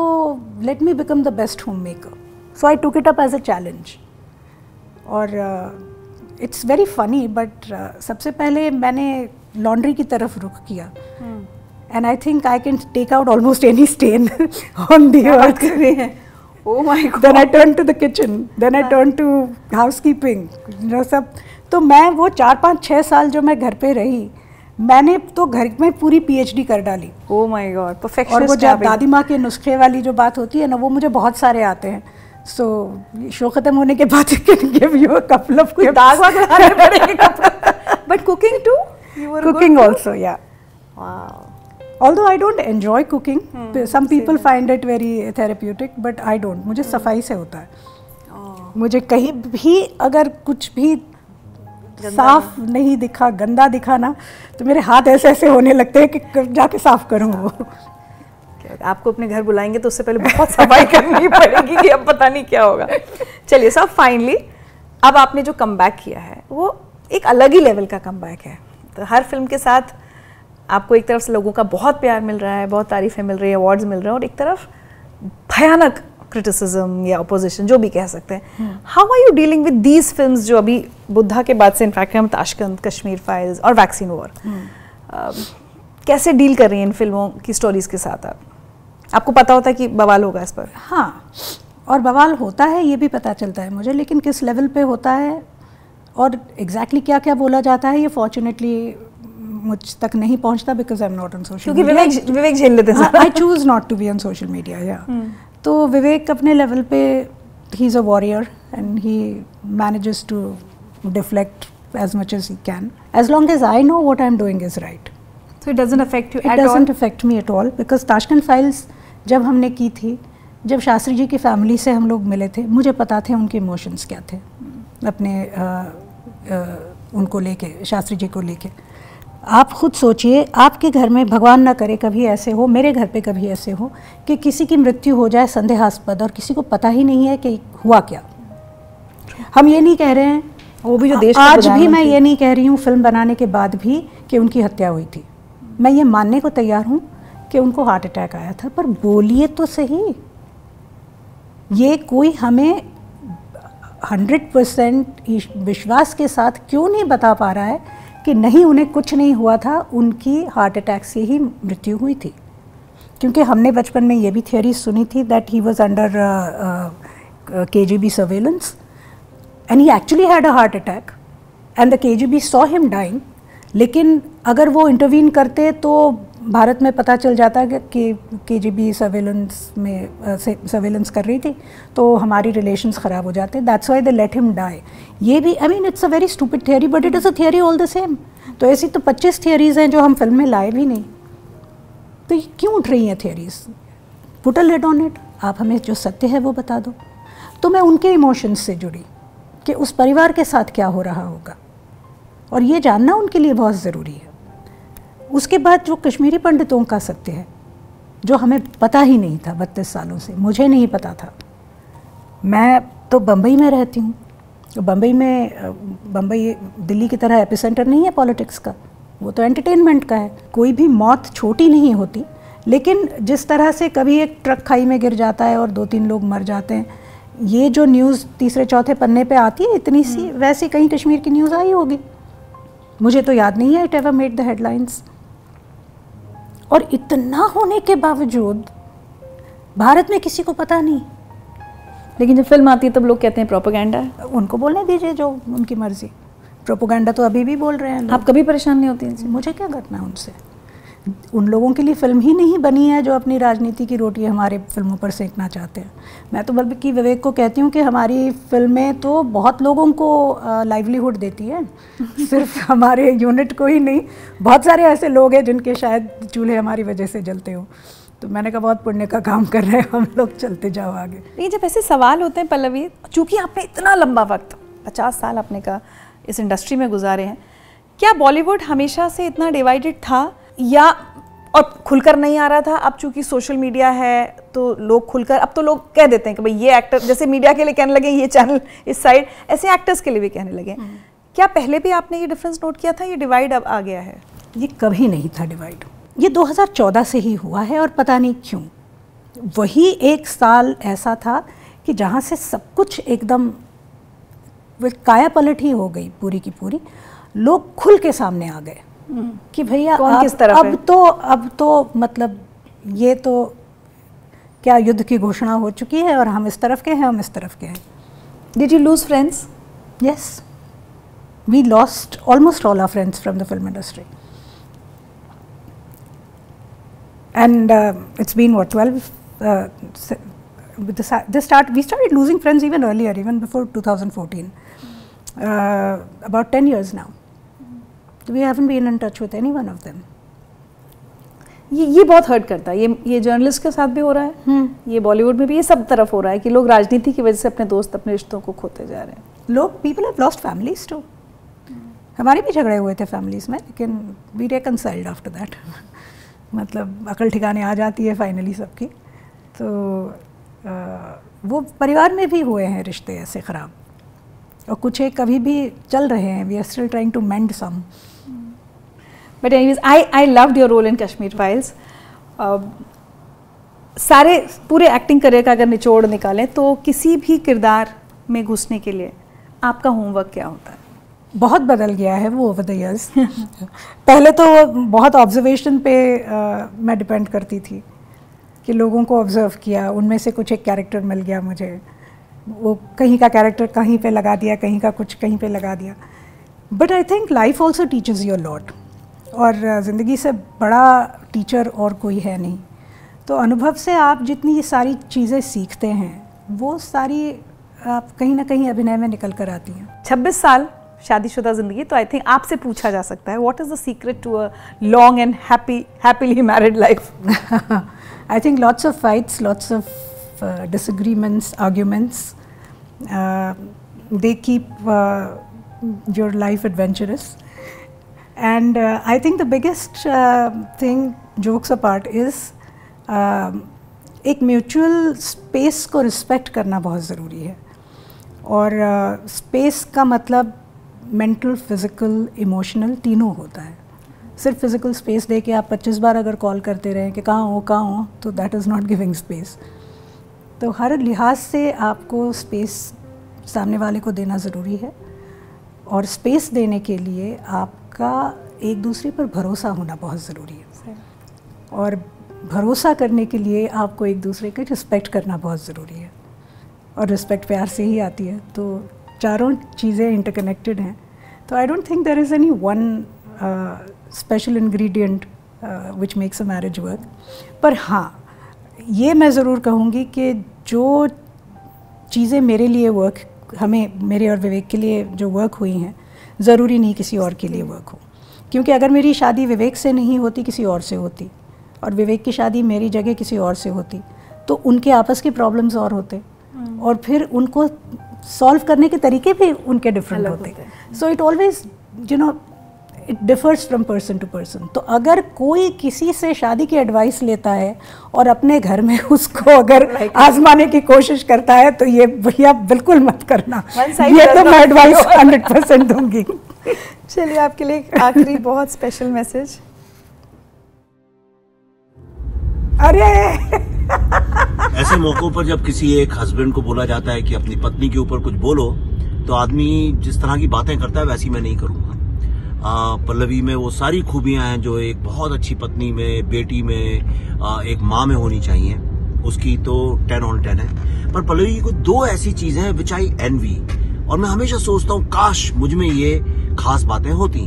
let me become the best homemaker. So I took it up as a challenge. और इट्स वेरी फनी बट सबसे पहले मैंने लॉन्ड्री की तरफ रुख किया. And I think I can take out almost any stain on the earth. Oh my God! Then I turned to the kitchen. Then I turned to housekeeping. You know सब. तो मैं वो 4-5-6 साल जो मैं घर पे रही, मैंने तो घर में पूरी PhD कर डाली. Oh my God! Perfectionist. और वो जब दादी माँ के नुस्खे वाली जो बात होती है ना, वो मुझे बहुत सारे आते हैं. So शो खत्म होने के बाद can give you a couple of tips. दाग वाग लगाने पड़ेंगे. But cooking too? You were cooking also, yeah. Wow. Although I don't enjoy cooking, some people find it very therapeutic, but I don't. मुझे सफाई से होता है. मुझे कहीं भी अगर कुछ भी साफ नहीं दिखा, गंदा दिखा ना, तो मेरे हाथ ऐसे ऐसे होने लगते हैं कि जाके साफ करूँ वो. आपको अपने घर बुलाएंगे तो उससे पहले बहुत सफाई करनी पड़ेगी कि अब पता नहीं क्या होगा. चलिए सर, फाइनली अब आपने जो कमबैक किया है वो एक अलग ही लेवल का कमबैक है. तो हर फिल्म के साथ आपको एक तरफ से लोगों का बहुत प्यार मिल रहा है, बहुत तारीफें मिल रही है, अवार्ड्स मिल रहे हैं, और एक तरफ भयानक क्रिटिसिज्म या अपोजिशन जो भी कह सकते हैं. How are you dealing with these films जो अभी बुद्धा के बाद से इनफैक्ट हम ताशकंद, कश्मीर फाइल्स और वैक्सीन ओवर, कैसे डील कर रही हैं इन फिल्मों की स्टोरीज के साथ? आपको पता होता है कि बवाल होगा इस पर. हाँ, और बवाल होता है ये भी पता चलता है मुझे, लेकिन किस लेवल पर होता है और एग्जैक्टली क्या क्या बोला जाता है ये फॉर्चुनेटली मुझ तक नहीं पहुंचता, because I am not on social media. क्योंकि विवेक झेल लेते हैं. I choose not to be on social media. या तो विवेक अपने लेवल पे, he is a warrior and he manages to deflect as much as he can, as long as I know what I am doing is right. So it doesn't affect you at all? It doesn't affect me at all, because Tashkent files जब हमने की थी, जब शास्त्री जी की family से हम लोग मिले थे, मुझे पता थे उनके इमोशंस क्या थे अपने उनको लेके, शास्त्री जी को लेके. आप खुद सोचिए, आपके घर में भगवान ना करे कभी ऐसे हो, मेरे घर पे कभी ऐसे हो कि किसी की मृत्यु हो जाए संदेहास्पद और किसी को पता ही नहीं है कि हुआ क्या. हम ये नहीं कह रहे हैं, वो भी जो देश, आज भी मैं ये नहीं कह रही हूँ फिल्म बनाने के बाद भी कि उनकी हत्या हुई थी. मैं ये मानने को तैयार हूँ कि उनको हार्ट अटैक आया था, पर बोलिए तो सही. ये कोई हमें 100% विश्वास के साथ क्यों नहीं बता पा रहा है कि नहीं, उन्हें कुछ नहीं हुआ था, उनकी हार्ट अटैक से ही मृत्यु हुई थी. क्योंकि हमने बचपन में ये भी थियोरी सुनी थी that he was under KGB surveillance and he actually had a heart attack and the KGB saw him dying. लेकिन अगर वो इंटरवीन करते तो भारत में पता चल जाता कि KGB सर्वेलेंस में सर्वेलेंस कर रही थी, तो हमारी रिलेशंस ख़राब हो जाते. That's why they let him die. ये भी, I mean it's a very stupid theory but it is a theory all the same. तो ऐसी तो 25 थियोरीज हैं जो हम फिल्म में लाए भी नहीं, तो ये क्यों उठ रही हैं theories? Put a lid on it. आप हमें जो सत्य है वो बता दो. तो मैं उनके इमोशंस से जुड़ी कि उस परिवार के साथ क्या हो रहा होगा, और ये जानना उनके लिए बहुत ज़रूरी है. उसके बाद जो कश्मीरी पंडितों का सत्य है, जो हमें पता ही नहीं था 32 सालों से, मुझे नहीं पता था. मैं तो बम्बई में रहती हूँ, तो बम्बई दिल्ली की तरह एपिसेंटर नहीं है पॉलिटिक्स का, वो तो एंटरटेनमेंट का है. कोई भी मौत छोटी नहीं होती, लेकिन जिस तरह से कभी एक ट्रक खाई में गिर जाता है और 2-3 लोग मर जाते हैं, ये जो न्यूज़ 3-4 पन्ने पर आती है इतनी सी, वैसे कहीं कश्मीर की न्यूज़ आई होगी, मुझे तो याद नहीं है it ever made the headlines. और इतना होने के बावजूद भारत में किसी को पता नहीं, लेकिन जब फिल्म आती है तब लोग कहते हैं प्रोपेगेंडा है. उनको बोलने दीजिए जो उनकी मर्जी. प्रोपेगेंडा तो अभी भी बोल रहे हैं. आप कभी परेशान नहीं होती इनसे? मुझे क्या करना है उनसे? उन लोगों के लिए फिल्म ही नहीं बनी है जो अपनी राजनीति की रोटी हमारे फिल्मों पर सेंकना चाहते हैं. मैं तो बल्कि विवेक को कहती हूँ कि हमारी फिल्में तो बहुत लोगों को लाइवलीहुड देती हैं, सिर्फ हमारे यूनिट को ही नहीं. बहुत सारे ऐसे लोग हैं जिनके शायद चूल्हे हमारी वजह से जलते हो. तो मैंने कहा बहुत पुण्य का काम कर रहे हैं हम लोग, चलते जाओ आगे. नहीं, जब ऐसे सवाल होते हैं पल्लवी, चूँकि आपने इतना लंबा वक्त, 50 साल आपने कहा इस इंडस्ट्री में गुजारे हैं, क्या बॉलीवुड हमेशा से इतना डिवाइडेड था या और खुलकर नहीं आ रहा था? अब चूंकि सोशल मीडिया है तो लोग खुलकर, अब तो लोग कह देते हैं कि भाई ये एक्टर, जैसे मीडिया के लिए कहने लगे ये चैनल इस साइड, ऐसे एक्टर्स के लिए भी कहने लगे. क्या पहले भी आपने ये डिफरेंस नोट किया था? ये डिवाइड अब आ गया है? ये कभी नहीं था डिवाइड. ये 2014 से ही हुआ है और पता नहीं क्यों. वही एक साल ऐसा था कि जहाँ से सब कुछ एकदम कायापलट ही हो गई पूरी की पूरी। लोग खुल के सामने आ गए कि भैया अब तो मतलब ये तो क्या युद्ध की घोषणा हो चुकी है और हम इस तरफ के हैं, हम इस तरफ के हैं। Did you lose friends? Yes, we lost almost all our friends from the film industry, and it's been what 12. We started losing friends even earlier, even before 2014. About 10 years now, we haven't been in touch with any one of them. ये बहुत hurt करता है, ये journalist के साथ भी हो रहा है, ये बॉलीवुड में भी, ये सब तरफ हो रहा है कि लोग राजनीति की वजह से अपने दोस्त अपने रिश्तों को खोते जा रहे हैं। लोग people have lost families too. हमारे भी झगड़े हुए थे फैमिलीज में, लेकिन वी रिकंसाइल्ड आफ्टर दैट। मतलब अकल ठिकाने आ जाती है फाइनली सबकी। तो वो परिवार में भी हुए हैं रिश्ते ऐसे ख़राब, और कुछ एक कभी भी चल रहे हैं। We are still trying to mend some. But anyways, I loved your role in Kashmir Files. सारे पूरे एक्टिंग करियर का अगर निचोड़ निकालें तो किसी भी किरदार में घुसने के लिए आपका होमवर्क क्या होता है? बहुत बदल गया है वो ओवर द ईयर्स। पहले तो बहुत ऑब्जर्वेशन पे मैं डिपेंड करती थी कि लोगों को ऑब्जर्व किया, उनमें से कुछ एक कैरेक्टर मिल गया मुझे, वो कहीं का कैरेक्टर कहीं पे लगा दिया, कहीं का कुछ कहीं पे लगा दिया। But I think life also teaches you a lot, और ज़िंदगी से बड़ा टीचर और कोई है नहीं। तो अनुभव से आप जितनी ये सारी चीज़ें सीखते हैं वो सारी आप कहीं ना कहीं अभिनय में निकल कर आती हैं। 26 साल शादीशुदा ज़िंदगी, तो आई थिंक आपसे पूछा जा सकता है, what is the secret to a long and happily married life? I think lots of fights, lots of disagreements, arguments, they keep your life adventurous. And I think the biggest thing, jokes apart, is एक mutual space को respect करना बहुत ज़रूरी है। और space का मतलब mental, physical, emotional तीनों होता है। सिर्फ physical space दे के आप 25 बार अगर call करते रहें कि कहाँ हो, तो that is not giving space। तो हर लिहाज से आपको space सामने वाले को देना ज़रूरी है, और space देने के लिए आप का एक दूसरे पर भरोसा होना बहुत ज़रूरी है, और भरोसा करने के लिए आपको एक दूसरे का रिस्पेक्ट करना बहुत ज़रूरी है, और रिस्पेक्ट प्यार से ही आती है। तो चारों चीज़ें इंटरकनेक्टेड हैं। तो I don't think there is any one special ingredient which makes a marriage work. पर हाँ, ये मैं ज़रूर कहूँगी कि जो चीज़ें मेरे लिए वर्क, हमें, मेरे और विवेक के लिए जो वर्क हुई हैं, ज़रूरी नहीं किसी और के लिए वर्क हो। क्योंकि अगर मेरी शादी विवेक से नहीं होती, किसी और से होती, और विवेक की शादी मेरी जगह किसी और से होती, तो उनके आपस के प्रॉब्लम्स और होते, और फिर उनको सॉल्व करने के तरीके भी उनके डिफरेंट होते। So it always you know it differs from person to person. तो अगर कोई किसी से शादी की एडवाइस लेता है और अपने घर में उसको अगर आजमाने की कोशिश करता है, तो ये भैया बिल्कुल मत करना। ये तो मैं एडवाइस 100% दूंगी। चलिए, आपके लिए आखिरी बहुत स्पेशल मैसेज। अरे ऐसे मौकों पर जब किसी एक हस्बैंड को बोला जाता है कि अपनी पत्नी के ऊपर कुछ बोलो, तो आदमी जिस तरह की बातें करता है वैसी मैं नहीं करूँगा। पल्लवी में वो सारी खूबियां हैं जो एक बहुत अच्छी पत्नी में, बेटी में, एक माँ में होनी चाहिए। उसकी तो 10 on 10 है। पर पल्लवी की कुछ दो ऐसी चीजें हैं विच आई एनवी, और मैं हमेशा सोचता हूँ काश मुझ में ये खास बातें होती।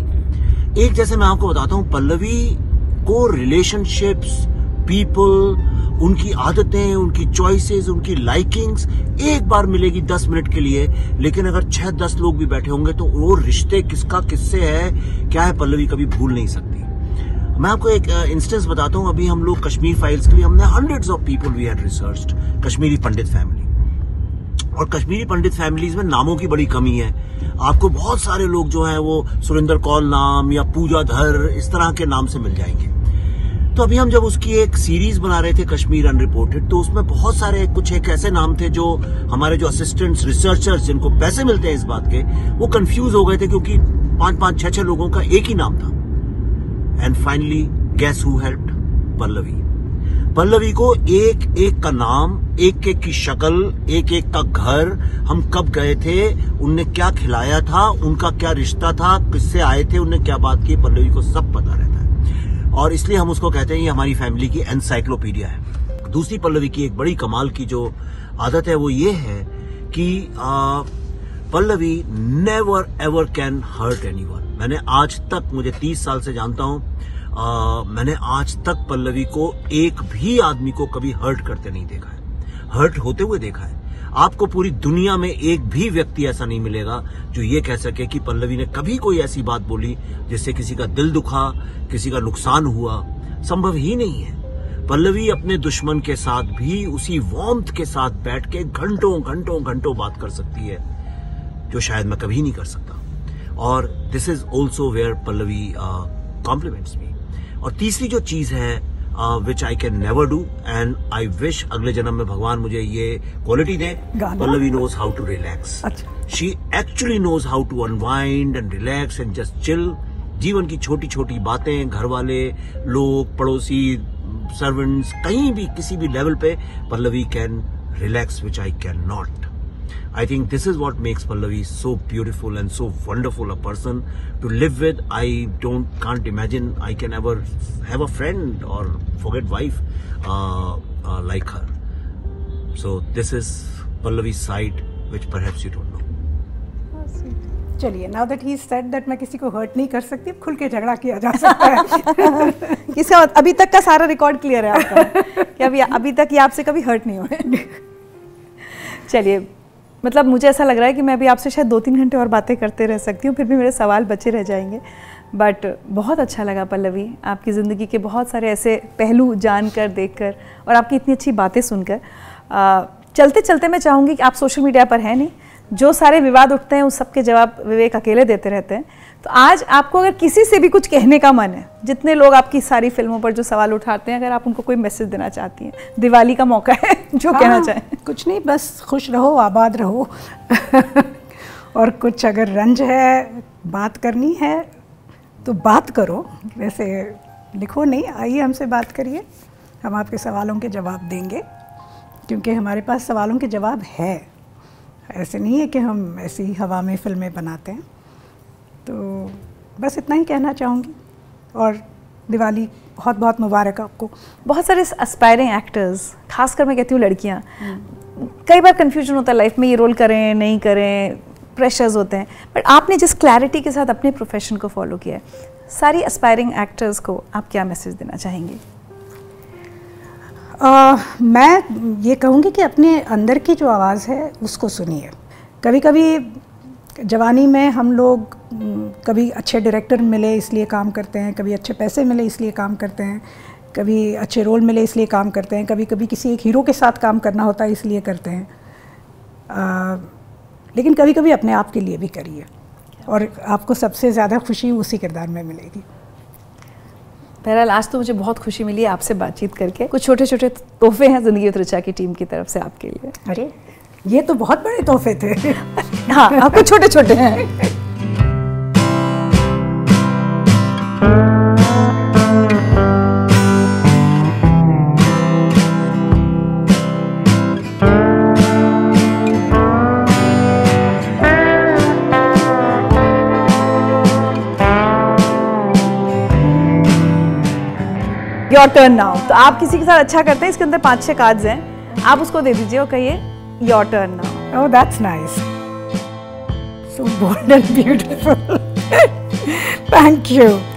एक, जैसे मैं आपको बताता हूँ, पल्लवी को रिलेशनशिप्स, पीपल, उनकी आदतें, उनकी चॉइसेस, उनकी लाइकिंग्स एक बार मिलेगी 10 मिनट के लिए, लेकिन अगर 6-10 लोग भी बैठे होंगे तो वो रिश्ते किसका किससे है, क्या है, पल्लवी कभी भूल नहीं सकती। मैं आपको एक इंस्टेंस बताता हूँ। अभी हम लोग कश्मीर फाइल्स के लिए हमने hundreds of people we had researched, Kashmiri Pandit family, और कश्मीरी पंडित फैमिलीज में नामों की बड़ी कमी है। आपको बहुत सारे लोग जो हैं वो सुरेंद्र कौल नाम या पूजा धर, इस तरह के नाम से मिल जाएंगे। तो अभी हम जब उसकी एक सीरीज बना रहे थे कश्मीर अनरिपोर्टेड, तो उसमें बहुत सारे कुछ ऐसे नाम थे जो हमारे जो असिस्टेंट्स, रिसर्चर्स, जिनको पैसे मिलते हैं इस बात के, वो कंफ्यूज हो गए थे, क्योंकि 5-5, 6-6 लोगों का एक ही नाम था। And finally guess who helped? Pallavi. Pallavi को एक एक का नाम, एक एक की शक्ल, एक एक का घर, हम कब गए थे, उनने क्या खिलाया था, उनका क्या रिश्ता था, किससे आए थे, उनने क्या बात की, पल्लवी को सब पता रहता है और इसलिए हम उसको कहते हैं ये हमारी फैमिली की एनसाइक्लोपीडिया है। दूसरी पल्लवी की एक बड़ी कमाल की जो आदत है वो ये है कि Pallavi never ever can hurt anyone. मैंने आज तक, मुझे 30 साल से जानता हूँ, मैंने आज तक पल्लवी को एक भी आदमी को कभी हर्ट करते नहीं देखा है, हर्ट होते हुए देखा है। आपको पूरी दुनिया में एक भी व्यक्ति ऐसा नहीं मिलेगा जो ये कह सके कि पल्लवी ने कभी कोई ऐसी बात बोली जिससे किसी का दिल दुखा, किसी का नुकसान हुआ, संभव ही नहीं है। पल्लवी अपने दुश्मन के साथ भी उसी वार्मथ के साथ बैठ के घंटों घंटों घंटों बात कर सकती है जो शायद मैं कभी नहीं कर सकता। और this is also where Pallavi compliments me. और तीसरी जो चीज है which I can never do and I wish अगले जन्म में भगवान मुझे ये क्वालिटी दे, Pallavi knows how to relax. She actually knows how to unwind and relax and just chill. जीवन की छोटी छोटी बातें, घर वाले लोग, पड़ोसी, सर्वेंट्स, कहीं भी किसी भी लेवल पे Pallavi can relax which I can not. I think this is what makes Pallavi so beautiful and so wonderful a person to live with. I can't imagine I can ever have a friend or forget wife like her. So this is Pallavi's side which perhaps you don't know. चलिए, now that he said that मैं किसी को hurt नहीं कर सकती, खुल के झगड़ा किया जा सकता है। इसका अभी तक का सारा रिकॉर्ड क्लियर है आपका कि अभी तक ये आपसे कभी हर्ट नहीं हुए। चलिए, मतलब मुझे ऐसा लग रहा है कि मैं अभी आपसे शायद 2-3 घंटे और बातें करते रह सकती हूँ, फिर भी मेरे सवाल बचे रह जाएंगे। बट बहुत अच्छा लगा पल्लवी, आपकी ज़िंदगी के बहुत सारे ऐसे पहलू जानकर, देखकर और आपकी इतनी अच्छी बातें सुनकर। चलते चलते मैं चाहूँगी कि आप सोशल मीडिया पर हैं नहीं, जो सारे विवाद उठते हैं उस सब के जवाब विवेक अकेले देते रहते हैं, तो आज आपको अगर किसी से भी कुछ कहने का मन है, जितने लोग आपकी सारी फिल्मों पर जो सवाल उठाते हैं, अगर आप उनको कोई मैसेज देना चाहती हैं, दिवाली का मौका है, जो कहना चाहें। कुछ नहीं, बस खुश रहो, आबाद रहो और कुछ अगर रंज है, बात करनी है तो बात करो, वैसे लिखो नहीं। आइए हमसे बात करिए, हम आपके सवालों के जवाब देंगे, क्योंकि हमारे पास सवालों के जवाब है। ऐसे नहीं है कि हम ऐसी हवा में फिल्में बनाते हैं। तो बस इतना ही कहना चाहूँगी और दिवाली बहुत बहुत मुबारक आपको। बहुत सारे एस्पायरिंग एक्टर्स, खासकर मैं कहती हूँ लड़कियाँ, कई बार कन्फ्यूजन होता है लाइफ में, ये रोल करें नहीं करें, प्रेशर्स होते हैं, बट आपने जिस क्लैरिटी के साथ अपने प्रोफेशन को फॉलो किया है, सारी एस्पायरिंग एक्टर्स को आप क्या मैसेज देना चाहेंगी? मैं ये कहूँगी कि अपने अंदर की जो आवाज़ है उसको सुनिए। कभी कभी जवानी में हम लोग कभी अच्छे डायरेक्टर मिले इसलिए काम करते हैं, कभी अच्छे पैसे मिले इसलिए काम करते हैं, कभी अच्छे रोल मिले इसलिए काम करते हैं, कभी कभी किसी एक हीरो के साथ काम करना होता है इसलिए करते हैं। लेकिन कभी कभी अपने आप के लिए भी करिए और आपको सबसे ज़्यादा खुशी उसी किरदार में मिलेगी। बहरहाल आज तो मुझे बहुत खुशी मिली है आपसे बातचीत करके। कुछ छोटे छोटे तोहफे हैं जिंदगी विद रिचा की टीम की तरफ से आपके लिए। अरे ये तो बहुत बड़े तोहफे थे। हाँ, आपको छोटे छोटे हैं। Your turn now. तो आप किसी के साथ अच्छा करते हैं, इसके अंदर 5-6 कार्ड्स हैं, आप उसको दे दीजिए और कहिए Your turn now. Oh, that's nice. So bold and beautiful. Thank you.